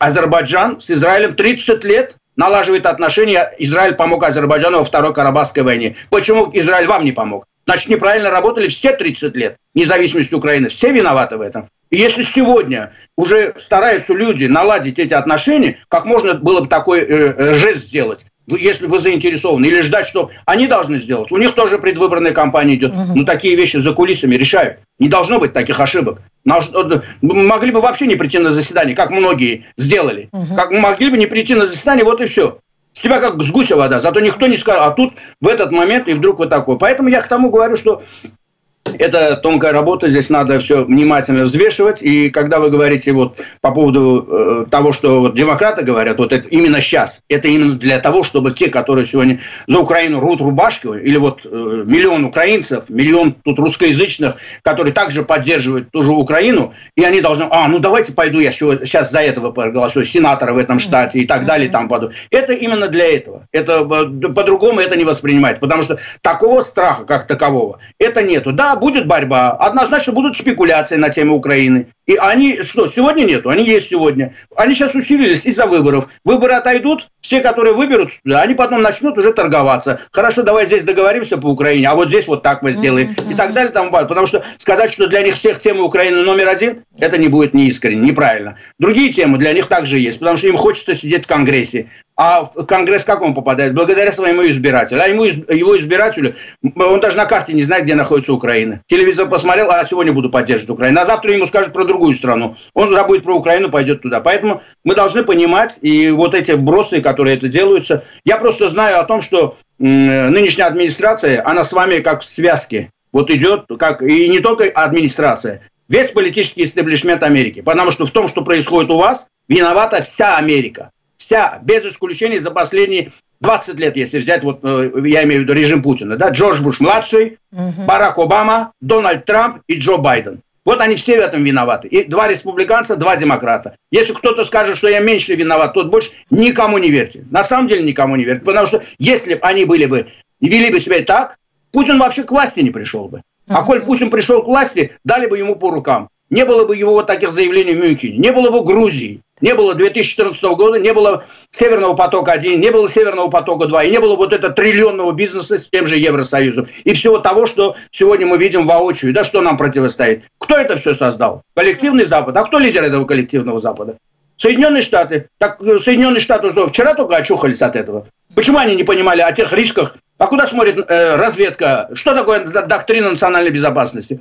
Азербайджан с Израилем 30 лет налаживает отношения. Израиль помог Азербайджану во Второй Карабахской войне. Почему Израиль вам не помог? Значит, неправильно работали все 30 лет независимости Украины. Все виноваты в этом. И если сегодня уже стараются люди наладить эти отношения, как можно было бы такой жест сделать, если вы заинтересованы, или ждать, что они должны сделать. У них тоже предвыборная кампания идет. Но такие вещи за кулисами решают. Не должно быть таких ошибок. Могли бы вообще не прийти на заседание, как многие сделали. Как могли бы не прийти на заседание, вот и все. С тебя как с гуся вода, зато никто не скажет. А тут в этот момент и вдруг вот такое. Поэтому я к тому говорю, что это тонкая работа, здесь надо все внимательно взвешивать. И когда вы говорите вот по поводу того, что вот демократы говорят, вот это именно сейчас, это именно для того, чтобы те, которые сегодня за Украину рвут рубашки, или вот миллион украинцев, миллион тут русскоязычных, которые также поддерживают ту же Украину, и они должны, ну давайте пойду я сейчас за этого проголосую, сенатора в этом штате и так далее. Там подобное. Это именно для этого. Это по-другому это не воспринимать, потому что такого страха как такового, это нету. Да, будет борьба, однозначно будут спекуляции на тему Украины. И они что, сегодня нету? Они есть сегодня. Они сейчас усилились из-за выборов. Выборы отойдут, все, которые выберут, они потом начнут уже торговаться. Хорошо, давай здесь договоримся по Украине, а вот здесь вот так мы сделаем. И так далее. Потому что сказать, что для них всех тема Украины №1, это не будет неискренне, неправильно. Другие темы для них также есть, потому что им хочется сидеть в Конгрессе. А в Конгресс как он попадает? Благодаря своему избирателю. А его избирателю, он даже на карте не знает, где находится Украина. Телевизор посмотрел, сегодня буду поддерживать Украину. А завтра ему скажут про другую страну. Он забудет про Украину, пойдет туда. Поэтому мы должны понимать, и вот эти вбросы, которые это делаются. Я просто знаю о том, что нынешняя администрация, она с вами как в связке. Вот идет, как и не только администрация, весь политический истеблишмент Америки. Потому что в том, что происходит у вас, виновата вся Америка. Вся, без исключения за последние 20 лет, если взять, вот я имею в виду режим Путина, да, Джордж Буш-младший, Барак Обама, Дональд Трамп и Джо Байден. Вот они все в этом виноваты. И 2 республиканца, 2 демократа. Если кто-то скажет, что я меньше виноват, тот больше, никому не верьте. На самом деле никому не верьте. Потому что если бы они вели бы себя так, Путин вообще к власти не пришел бы. А коль Путин пришел к власти, дали бы ему по рукам. Не было бы его вот таких заявлений в Мюнхене, не было бы Грузии, не было 2014 года, не было Северного потока-1, не было Северного потока-2, и не было вот этого триллионного бизнеса с тем же Евросоюзом. И всего того, что сегодня мы видим воочию, да, что нам противостоит. Кто это все создал? Коллективный Запад. А кто лидер этого коллективного Запада? Соединенные Штаты. Так Соединенные Штаты что, вчера только очухались от этого? Почему они не понимали о тех рисках? А куда смотрит разведка? Что такое доктрина национальной безопасности?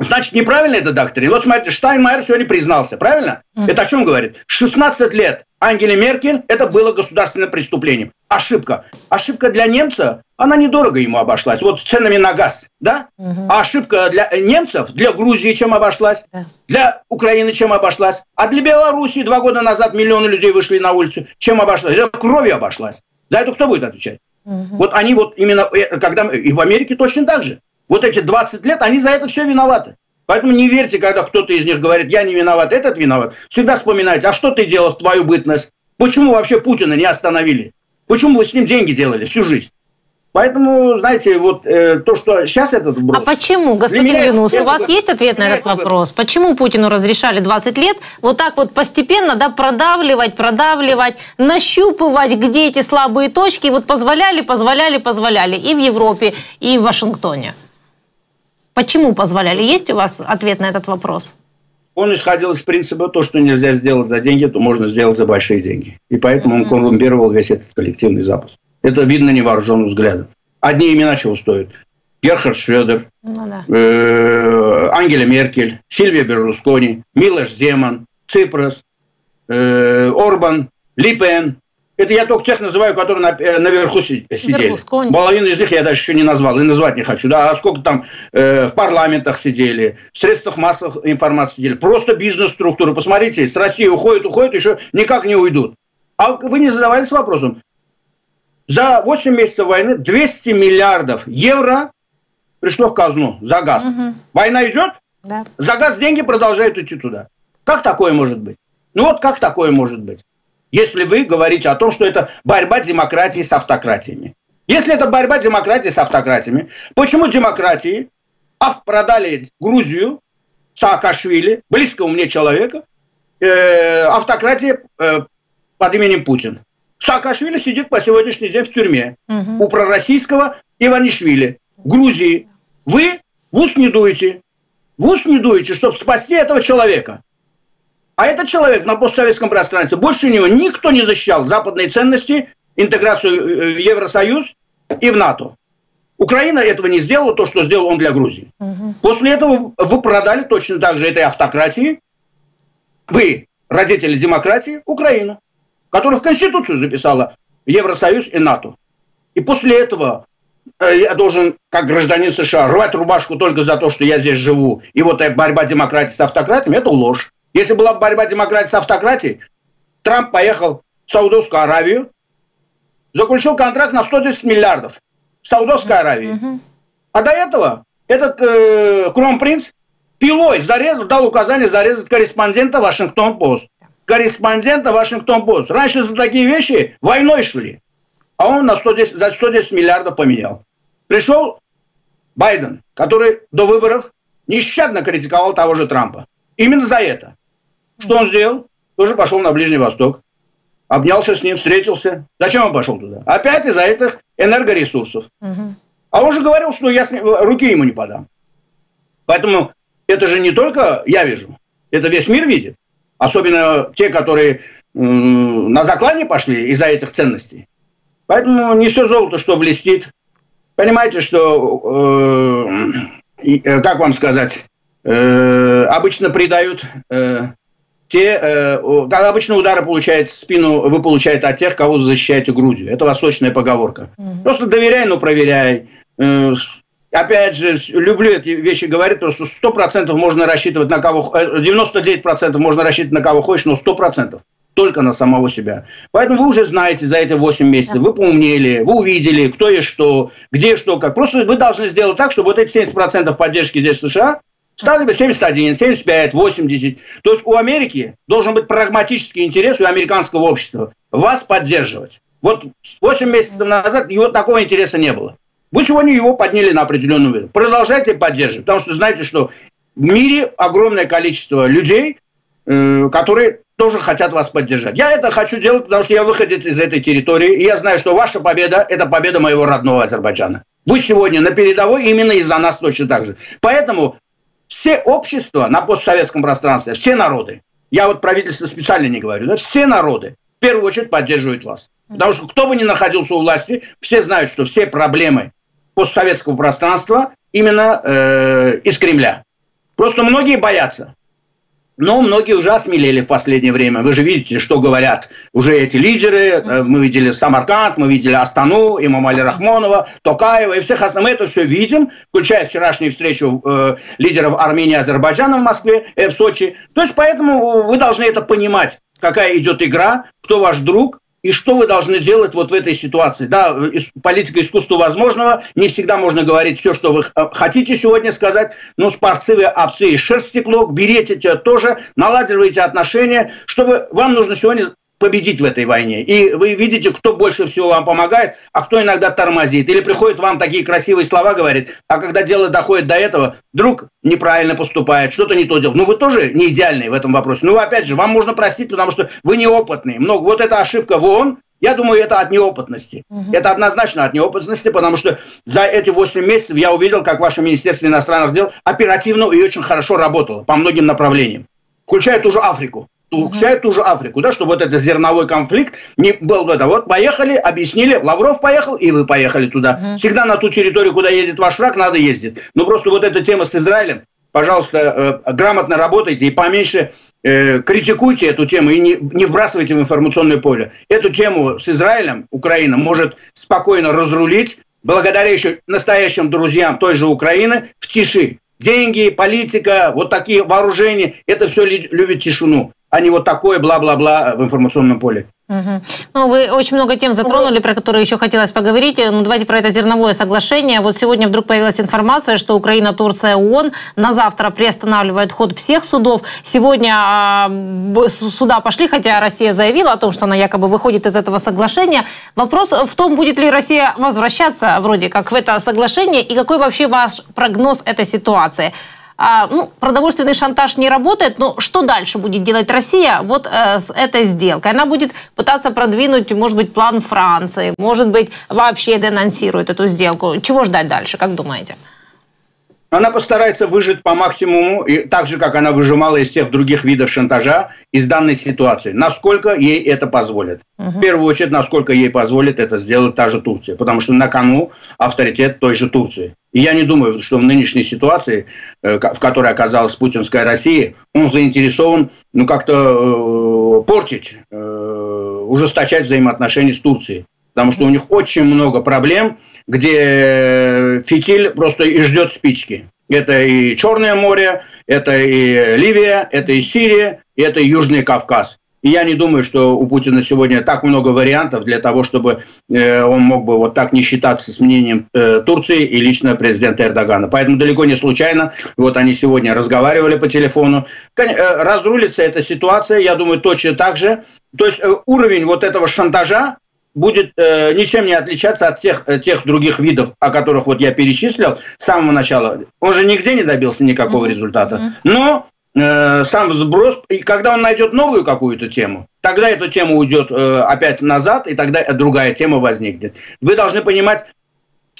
Значит, неправильно это доктрина. Вот смотрите, Штайнмайер сегодня признался, правильно? Это о чем говорит? 16 лет Ангеле Меркель это было государственным преступлением. Ошибка. Ошибка для немца, она недорого ему обошлась. Вот с ценами на газ, да? А ошибка для немцев, для Грузии чем обошлась? Для Украины чем обошлась? А для Белоруссии 2 года назад миллионы людей вышли на улицу. Чем обошлась? Это кровью обошлась. За это кто будет отвечать? Вот они вот именно, когда и в Америке точно так же. Вот эти 20 лет, они за это все виноваты. Поэтому не верьте, когда кто-то из них говорит, я не виноват, этот виноват. Всегда вспоминайте, а что ты делал в твою бытность? Почему вообще Путина не остановили? Почему вы с ним деньги делали всю жизнь? Поэтому, знаете, вот то, что сейчас этот вброс... А почему, господин Юнус, у вас есть ответ на этот вопрос? Почему Путину разрешали 20 лет вот так вот постепенно, да, продавливать, нащупывать, где эти слабые точки, вот позволяли и в Европе, и в Вашингтоне? Почему позволяли? Есть у вас ответ на этот вопрос? Он исходил из принципа, то, что нельзя сделать за деньги, то можно сделать за большие деньги. И поэтому он коррумпировал весь этот коллективный запас. Это видно невооруженным взглядом. Одни имена чего стоят. Герхард Шрёдер, Ангела Меркель, Сильвия Берлускони, Милош Земан, Ципрос, Орбан, Липен. Это я только тех называю, которые наверху сидели. Половину из них я даже еще не назвал и назвать не хочу. Да? А сколько там в парламентах сидели, в средствах массовой информации сидели. Просто бизнес-структуры. Посмотрите, с России уходят, еще никак не уйдут. А вы не задавались вопросом? За 8 месяцев войны 200 миллиардов евро пришло в казну за газ. Война идет, за газ деньги продолжают идти туда. Как такое может быть? Ну вот как такое может быть? Если вы говорите о том, что это борьба демократии с автократиями. Если это борьба демократии с автократиями, почему демократии продали Грузию, Саакашвили, близкого мне человека, автократии под именем Путин? Саакашвили сидит по сегодняшний день в тюрьме у пророссийского Иванишвили. В Грузии вы в ус не дуете. в уст не дуете, чтобы спасти этого человека. А этот человек на постсоветском пространстве, больше у него никто не защищал западные ценности, интеграцию в Евросоюз и в НАТО. Украина этого не сделала, то, что сделал он для Грузии. Угу. После этого вы продали точно так же этой автократии, вы, родители демократии, Украину, которая в Конституцию записала Евросоюз и НАТО. И после этого я должен, как гражданин США, рвать рубашку только за то, что я здесь живу, и вот борьба демократии с автократией – это ложь. Если была бы борьба демократии с автократией, Трамп поехал в Саудовскую Аравию, заключил контракт на 110 миллиардов в Саудовской Аравии. А до этого этот кронпринц пилой зарезал, дал указание зарезать корреспондента «Вашингтон-Пост». Корреспондента «Вашингтон-Пост». Раньше за такие вещи войной шли, а он на 110 миллиардов поменял. Пришел Байден, который до выборов нещадно критиковал того же Трампа. Именно за это. Что он сделал? Тоже пошел на Ближний Восток. Обнялся с ним, встретился. Зачем он пошел туда? Опять из-за этих энергоресурсов. А он же говорил, что я руки ему не подам. Поэтому это же не только я вижу. Это весь мир видит. Особенно те, которые на заклане пошли из-за этих ценностей. Поэтому не все золото, что блестит. Понимаете, что, как вам сказать, обычно предают... обычно удары получает в спину, вы получаете от тех, кого защищаете грудью. Это восточная поговорка. Просто доверяй, но проверяй. Опять же, люблю эти вещи говорить, просто 100% можно рассчитывать на кого... 99% можно рассчитывать на кого хочешь, но 100% только на самого себя. Поэтому вы уже знаете за эти 8 месяцев, вы поумнели, вы увидели, кто и что, где что, как. Просто вы должны сделать так, чтобы вот эти 70% поддержки здесь в США... Стали бы 71, 75, 80. То есть у Америки должен быть прагматический интерес, у американского общества, вас поддерживать. Вот 8 месяцев назад его такого интереса не было. Вы сегодня его подняли на определенную уровень. Продолжайте поддерживать, потому что знаете, что в мире огромное количество людей, которые тоже хотят вас поддержать. Я это хочу делать, потому что я выходец из этой территории, и я знаю, что ваша победа – это победа моего родного Азербайджана. Вы сегодня на передовой именно из-за нас точно так же. Поэтому... Все общества на постсоветском пространстве, все народы, я вот правительство специально не говорю, да, все народы в первую очередь поддерживают вас. Потому что кто бы ни находился у власти, все знают, что все проблемы постсоветского пространства именно из Кремля. Просто многие боятся. Но многие уже осмелели в последнее время. Вы же видите, что говорят уже эти лидеры. Мы видели Самарканд, мы видели Астану, Имамали Рахмонова, Токаева и всех остальных. Мы это все видим, включая вчерашнюю встречу лидеров Армении и Азербайджана в Москве, в Сочи. То есть поэтому вы должны это понимать, какая идет игра, кто ваш друг и что вы должны делать вот в этой ситуации. Да, политика искусства возможного. Не всегда можно говорить все, что вы хотите сегодня сказать. Но спортивы, овцы и шерсть стекло, беретите тоже, наладивайте отношения, чтобы вам нужно сегодня победить в этой войне. И вы видите, кто больше всего вам помогает, а кто иногда тормозит. Или приходит вам такие красивые слова, говорит, а когда дело доходит до этого, друг неправильно поступает, что-то не то делает. Ну, вы тоже не идеальные в этом вопросе. Ну, опять же, вам можно простить, потому что вы неопытные. Много. Вот эта ошибка в ООН, я думаю, это от неопытности. Это однозначно от неопытности, потому что за эти 8 месяцев я увидел, как ваше Министерство иностранных дел оперативно и очень хорошо работало по многим направлениям, включая ту же Африку. Включает ту же Африку, да, чтобы вот этот зерновой конфликт не был. Да, вот поехали, объяснили, Лавров поехал, и вы поехали туда. Всегда на ту территорию, куда едет ваш враг, надо ездить. Но просто вот эта тема с Израилем, пожалуйста, грамотно работайте и поменьше критикуйте эту тему и не вбрасывайте в информационное поле. Эту тему с Израилем Украина может спокойно разрулить, благодаря еще настоящим друзьям той же Украины, в тиши. Деньги, политика, вот такие вооружения, это все любит тишину, а не вот такое бла-бла-бла в информационном поле. Ну, вы очень много тем затронули, про которые еще хотелось поговорить. Ну, давайте про это зерновое соглашение. Вот сегодня вдруг появилась информация, что Украина, Турция, ООН на завтра приостанавливает ход всех судов. Сегодня суда пошли, хотя Россия заявила о том, что она якобы выходит из этого соглашения. Вопрос в том, будет ли Россия возвращаться вроде как в это соглашение и какой вообще ваш прогноз этой ситуации? Ну, продовольственный шантаж не работает, но что дальше будет делать Россия вот с этой сделкой? Она будет пытаться продвинуть, может быть, план Франции, может быть, вообще денонсирует эту сделку. Чего ждать дальше, как думаете? Она постарается выжить по максимуму, и так же, как она выжимала из всех других видов шантажа, из данной ситуации. Насколько ей это позволит. В первую очередь, насколько ей позволит это сделать та же Турция. Потому что на кону авторитет той же Турции. И я не думаю, что в нынешней ситуации, в которой оказалась путинская Россия, он заинтересован как-то портить, ужесточать взаимоотношения с Турцией. Потому что у них очень много проблем, где фитиль просто и ждет спички. Это и Черное море, это и Ливия, это и Сирия, это и Южный Кавказ. И я не думаю, что у Путина сегодня так много вариантов для того, чтобы он мог бы вот так не считаться с мнением Турции и лично президента Эрдогана. Поэтому далеко не случайно, вот они сегодня разговаривали по телефону. Разрулится эта ситуация, я думаю, точно так же. То есть уровень вот этого шантажа будет ничем не отличаться от всех тех других видов, о которых вот я перечислил с самого начала. Он же нигде не добился никакого результата. Но сам сброс, и когда он найдет новую какую-то тему, тогда эта тема уйдет опять назад, и тогда другая тема возникнет. Вы должны понимать,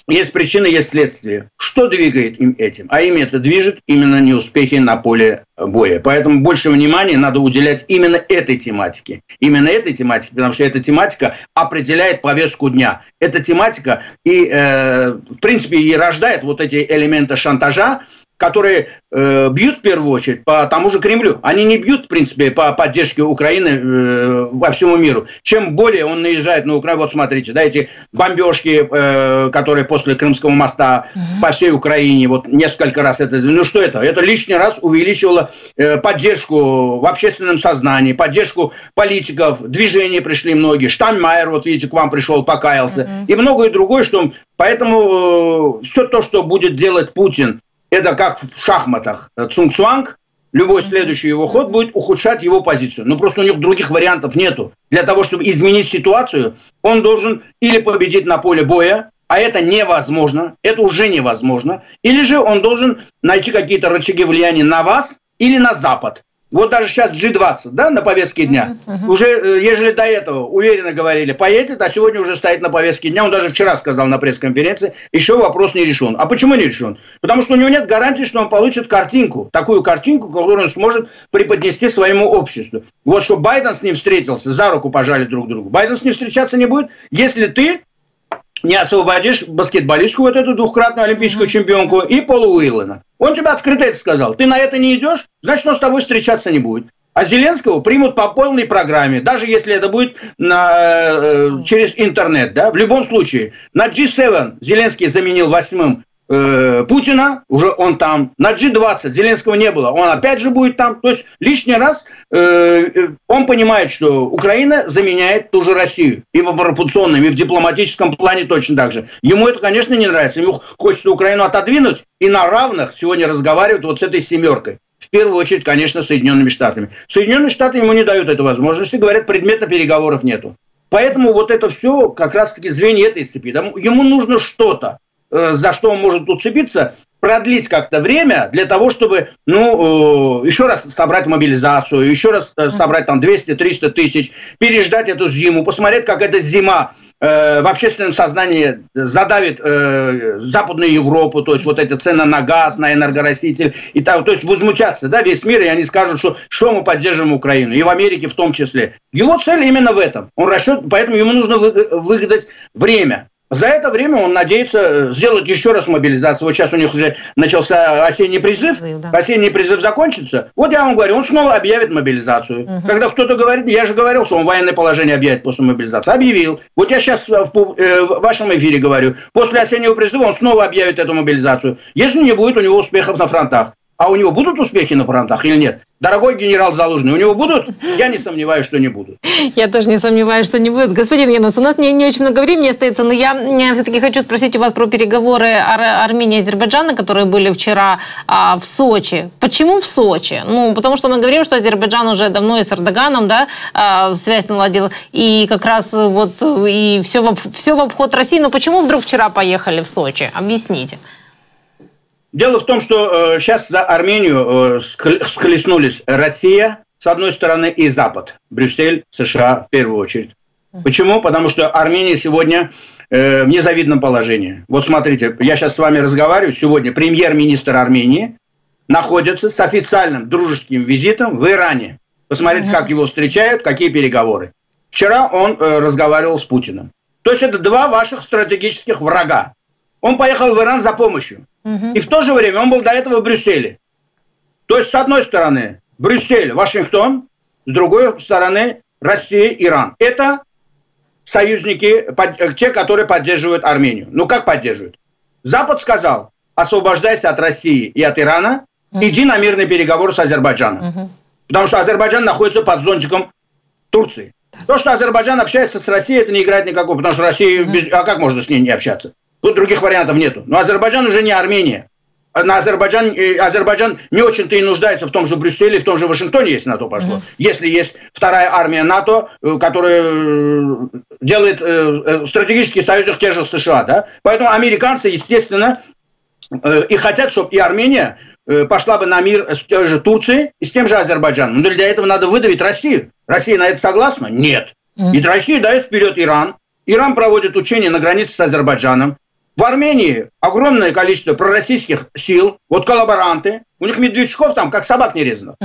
есть причина, есть следствие. Что двигает им этим? А им это движет именно неуспехи на поле боя. Поэтому больше внимания надо уделять именно этой тематике. Именно этой тематике, потому что эта тематика определяет повестку дня. Эта тематика и, в принципе, и рождает вот эти элементы шантажа, которые бьют в первую очередь по тому же Кремлю. Они не бьют, в принципе, по поддержке Украины во всему миру. Чем более он наезжает на Украину, вот смотрите, да, эти бомбежки, которые после Крымского моста по всей Украине, вот несколько раз это... Ну что это? Это лишний раз увеличивало поддержку в общественном сознании, поддержку политиков, движения пришли многие. Штайнмайер, вот видите, к вам пришел, покаялся. И многое другое, что... Поэтому все то, что будет делать Путин, это как в шахматах. Цунг-цуанг, любой следующий его ход будет ухудшать его позицию. Но просто у них других вариантов нету. Для того, чтобы изменить ситуацию, он должен или победить на поле боя, а это невозможно, это уже невозможно, или же он должен найти какие-то рычаги влияния на вас или на Запад. Вот даже сейчас G20, да, на повестке дня. Уже, ежели до этого уверенно говорили, поедет, а сегодня уже стоит на повестке дня. Он даже вчера сказал на пресс-конференции, еще вопрос не решен. А почему не решен? Потому что у него нет гарантии, что он получит картинку. Такую картинку, которую он сможет преподнести своему обществу. Вот что Байден с ним встретился, за руку пожали друг другу. Байден с ним встречаться не будет, если ты не освободишь баскетболистку, вот эту двухкратную олимпийскую чемпионку, и Пола Уиллена. Он тебе открыто это сказал. Ты на это не идешь, значит, он с тобой встречаться не будет. А Зеленского примут по полной программе, даже если это будет через интернет. Да? В любом случае, на G7 Зеленский заменил 8-м Путина, уже он там. На G20 Зеленского не было, он опять же будет там. То есть лишний раз он понимает, что Украина заменяет ту же Россию. И в репутационном, и в дипломатическом плане точно так же. Ему это, конечно, не нравится. Ему хочется Украину отодвинуть и на равных сегодня разговаривают вот с этой семеркой. В первую очередь, конечно, Соединенными Штатами. Соединенные Штаты ему не дают этой возможности, говорят, предмета переговоров нету. Поэтому вот это все как раз-таки звенья этой цепи. Ему нужно что-то, за что он может уцепиться, продлить как-то время для того, чтобы, еще раз собрать мобилизацию, еще раз собрать там 200-300 тысяч, переждать эту зиму, посмотреть, как эта зима в общественном сознании задавит Западную Европу, то есть вот эти цены на газ, на энергораститель, и так, то есть возмутятся, да, весь мир, и они скажут, что мы поддерживаем Украину, и в Америке в том числе. Его цель именно в этом. Он расчет, поэтому ему нужно выгадать время. За это время он надеется сделать еще раз мобилизацию. Вот сейчас у них уже начался осенний призыв. Осенний призыв закончится. Вот я вам говорю, он снова объявит мобилизацию. Когда кто-то говорит, я же говорил, что он военное положение объявит после мобилизации. Объявил. Вот я сейчас в вашем эфире говорю. После осеннего призыва он снова объявит эту мобилизацию. Если не будет у него успехов на фронтах. А у него будут успехи на фронтах или нет? Дорогой генерал Залужный, у него будут? Я не сомневаюсь, что не будут. Я тоже не сомневаюсь, что не будут. Господин Юнус, у нас не очень много времени остается, но я все-таки хочу спросить у вас про переговоры Армении и Азербайджана, которые были вчера в Сочи. Почему в Сочи? Ну, потому что мы говорим, что Азербайджан уже давно и с Эрдоганом, да, связь наладил, и как раз вот и все в обход России. Но почему вдруг вчера поехали в Сочи? Объясните. Дело в том, что сейчас за Армению схлестнулись Россия, с одной стороны, и Запад. Брюссель, США в первую очередь. Почему? Потому что Армения сегодня в незавидном положении. Вот смотрите, я сейчас с вами разговариваю. Сегодня премьер-министр Армении находится с официальным дружеским визитом в Иране. Посмотрите, как его встречают, какие переговоры. Вчера он разговаривал с Путиным. То есть это два ваших стратегических врага. Он поехал в Иран за помощью. И в то же время он был до этого в Брюсселе. То есть, с одной стороны, Брюссель, Вашингтон, с другой стороны, Россия, Иран. Это союзники, те, которые поддерживают Армению. Ну, как поддерживают? Запад сказал, освобождайся от России и от Ирана, иди на мирный переговор с Азербайджаном. Потому что Азербайджан находится под зонтиком Турции. То, что Азербайджан общается с Россией, это не играет никакого, потому что Россия, а как можно с ней не общаться? Тут других вариантов нету. Но Азербайджан уже не Армения. Азербайджан не очень-то и нуждается в том же Брюсселе, в том же Вашингтоне, если на то пошло. Если есть вторая армия НАТО, которая делает стратегический союз тех же США. Да? Поэтому американцы, естественно, и хотят, чтобы и Армения пошла бы на мир с той же Турцией и с тем же Азербайджаном. Но для этого надо выдавить Россию. Россия на это согласна? Нет. И Россия дает вперед Иран. Иран проводит учения на границе с Азербайджаном. В Армении огромное количество пророссийских сил, вот коллаборанты, у них Медведчуков там как собак нерезанных.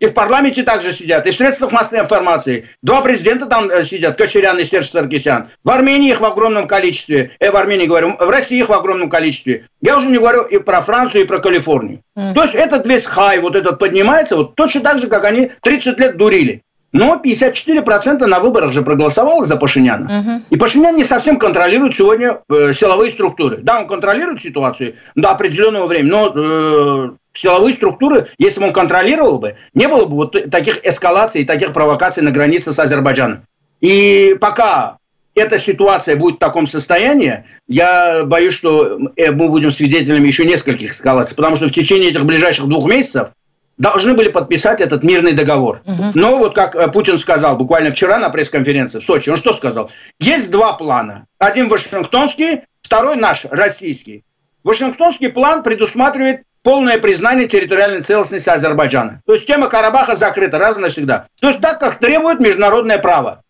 И в парламенте также сидят, и в средствах массовой информации. Два президента там сидят, Кочарян и Серж Саркисян. В Армении их в огромном количестве, я в Армении говорю, в России их в огромном количестве. Я уже не говорю и про Францию, и про Калифорнию. То есть этот весь хай, вот этот поднимается, вот точно так же, как они 30 лет дурили. Но 54% на выборах же проголосовало за Пашиняна. И Пашинян не совсем контролирует сегодня силовые структуры. Да, он контролирует ситуацию до определенного времени, но силовые структуры, если бы он контролировал бы, не было бы вот таких эскалаций и таких провокаций на границе с Азербайджаном. И пока эта ситуация будет в таком состоянии, я боюсь, что мы будем свидетелями еще нескольких эскалаций, потому что в течение этих ближайших 2 месяцев должны были подписать этот мирный договор. Но вот как Путин сказал буквально вчера на пресс-конференции в Сочи, он что сказал? Есть два плана. Один вашингтонский, второй наш, российский. Вашингтонский план предусматривает полное признание территориальной целостности Азербайджана. То есть тема Карабаха закрыта раз и навсегда. То есть так, как требует международное право.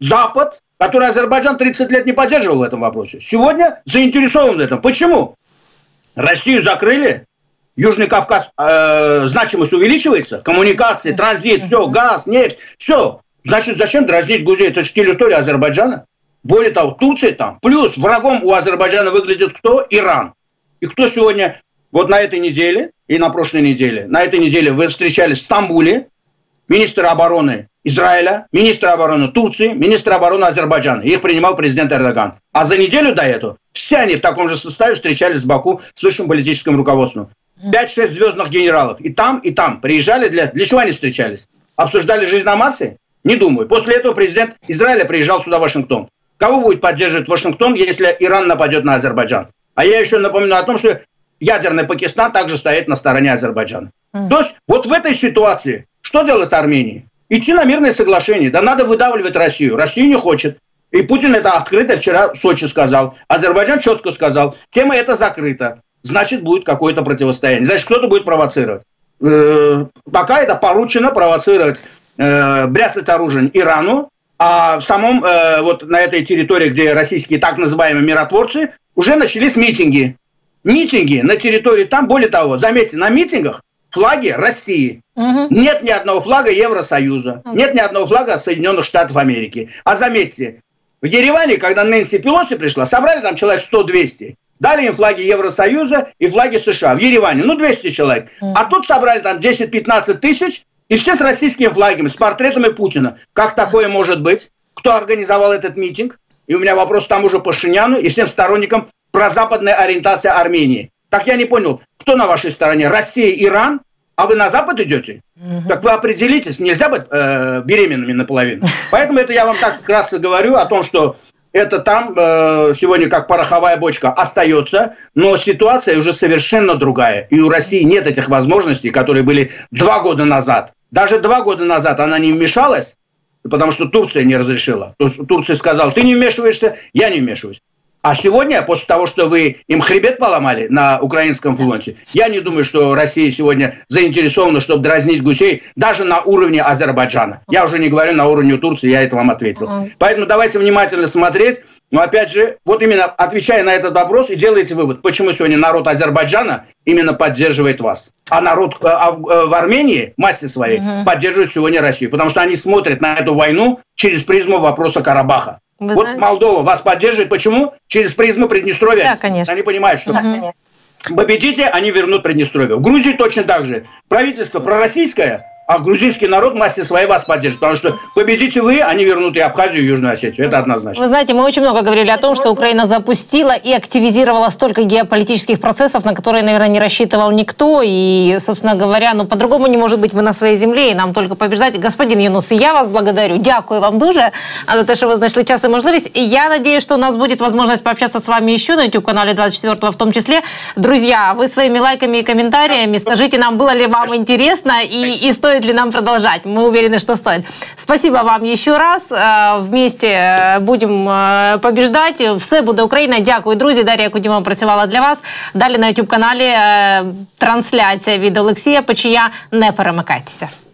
Запад, который Азербайджан 30 лет не поддерживал в этом вопросе, сегодня заинтересован в этом. Почему? Россию закрыли. Южный Кавказ, значимость увеличивается, коммуникации, транзит, все, газ, нефть, все. Значит, зачем дразнить Грузию? Это же территория Азербайджана. Более того, Турция там. Плюс врагом у Азербайджана выглядит кто? Иран. И кто сегодня, вот на этой неделе и на прошлой неделе, на этой неделе вы встречались в Стамбуле, министр обороны Израиля, министр обороны Турции, министр обороны Азербайджана. Их принимал президент Эрдоган. А за неделю до этого все они в таком же составе встречались в Баку с высшим политическим руководством. 5-6 звездных генералов. И там приезжали. Для чего они встречались? Обсуждали жизнь на Марсе? Не думаю. После этого президент Израиля приезжал сюда, в Вашингтон. Кого будет поддерживать Вашингтон, если Иран нападет на Азербайджан? А я еще напомню о том, что ядерный Пакистан также стоит на стороне Азербайджана. То есть вот в этой ситуации что делает Армения? Идти на мирное соглашение. Да надо выдавливать Россию. Россия не хочет. И Путин это открыто вчера в Сочи сказал. Азербайджан четко сказал. Тема эта закрыта. Значит, будет какое-то противостояние. Значит, кто-то будет провоцировать. Пока это поручено провоцировать, бряцать оружием Ирану, а в самом, вот на этой территории, где российские так называемые миротворцы, уже начались митинги. Митинги на территории там, более того, заметьте, на митингах флаги России. Нет ни одного флага Евросоюза, нет ни одного флага Соединенных Штатов Америки. А заметьте, в Ереване, когда Нэнси Пелоси пришла, собрали там человек 100-200. Дали им флаги Евросоюза и флаги США в Ереване. Ну, 200 человек. А тут собрали там 10-15 тысяч, и все с российскими флагами, с портретами Путина. Как такое может быть? Кто организовал этот митинг? И у меня вопрос там уже Пашиняну и всем сторонникам прозападной ориентации Армении. Так я не понял, кто на вашей стороне? Россия, Иран? А вы на Запад идете? Так вы определитесь, нельзя быть беременными наполовину. Поэтому это я вам так вкратце говорю о том, что... Это там сегодня как пороховая бочка остается, но ситуация уже совершенно другая. И у России нет этих возможностей, которые были 2 года назад. Даже 2 года назад она не вмешалась, потому что Турция не разрешила. Турция сказала, ты не вмешиваешься, я не вмешиваюсь. А сегодня, после того, что вы им хребет поломали на украинском фронте, я не думаю, что Россия сегодня заинтересована, чтобы дразнить гусей даже на уровне Азербайджана. Я уже не говорю на уровне Турции, я это вам ответил. Поэтому давайте внимательно смотреть. Но опять же, вот именно отвечая на этот вопрос и делайте вывод, почему сегодня народ Азербайджана именно поддерживает вас. А народ в Армении, массе своей, поддерживает сегодня Россию. Потому что они смотрят на эту войну через призму вопроса Карабаха. Вы вот знаете? Молдова вас поддерживает. Почему? Через призму Приднестровья. Да, конечно. Они понимают, что победите, они вернут Приднестровье. В Грузии точно так же. Правительство пророссийское, а грузинский народ массе своей вас поддержит. Потому что победите вы, они вернут и Абхазию, и Южную Осетию. Это однозначно. Вы знаете, мы очень много говорили о том, что Украина запустила и активизировала столько геополитических процессов, на которые, наверное, не рассчитывал никто. И, собственно говоря, ну, по-другому не может быть, мы на своей земле, и нам только побеждать. Господин Юнус, я вас благодарю. Дякую вам дуже за те, что вы нашли час и возможность. И я надеюсь, что у нас будет возможность пообщаться с вами еще на YouTube-канале 24-го в том числе. Друзья, вы своими лайками и комментариями скажите нам, было ли вам интересно и стоит ли нам продолжать. Мы уверены, что стоит. Спасибо вам еще раз. Вместе будем побеждать. Все буде Україна. Дякую, друзі. Дар'я Кудімова працювала для вас. Далі на YouTube-каналі трансляція від Олексія Печія. Не перемикайтеся.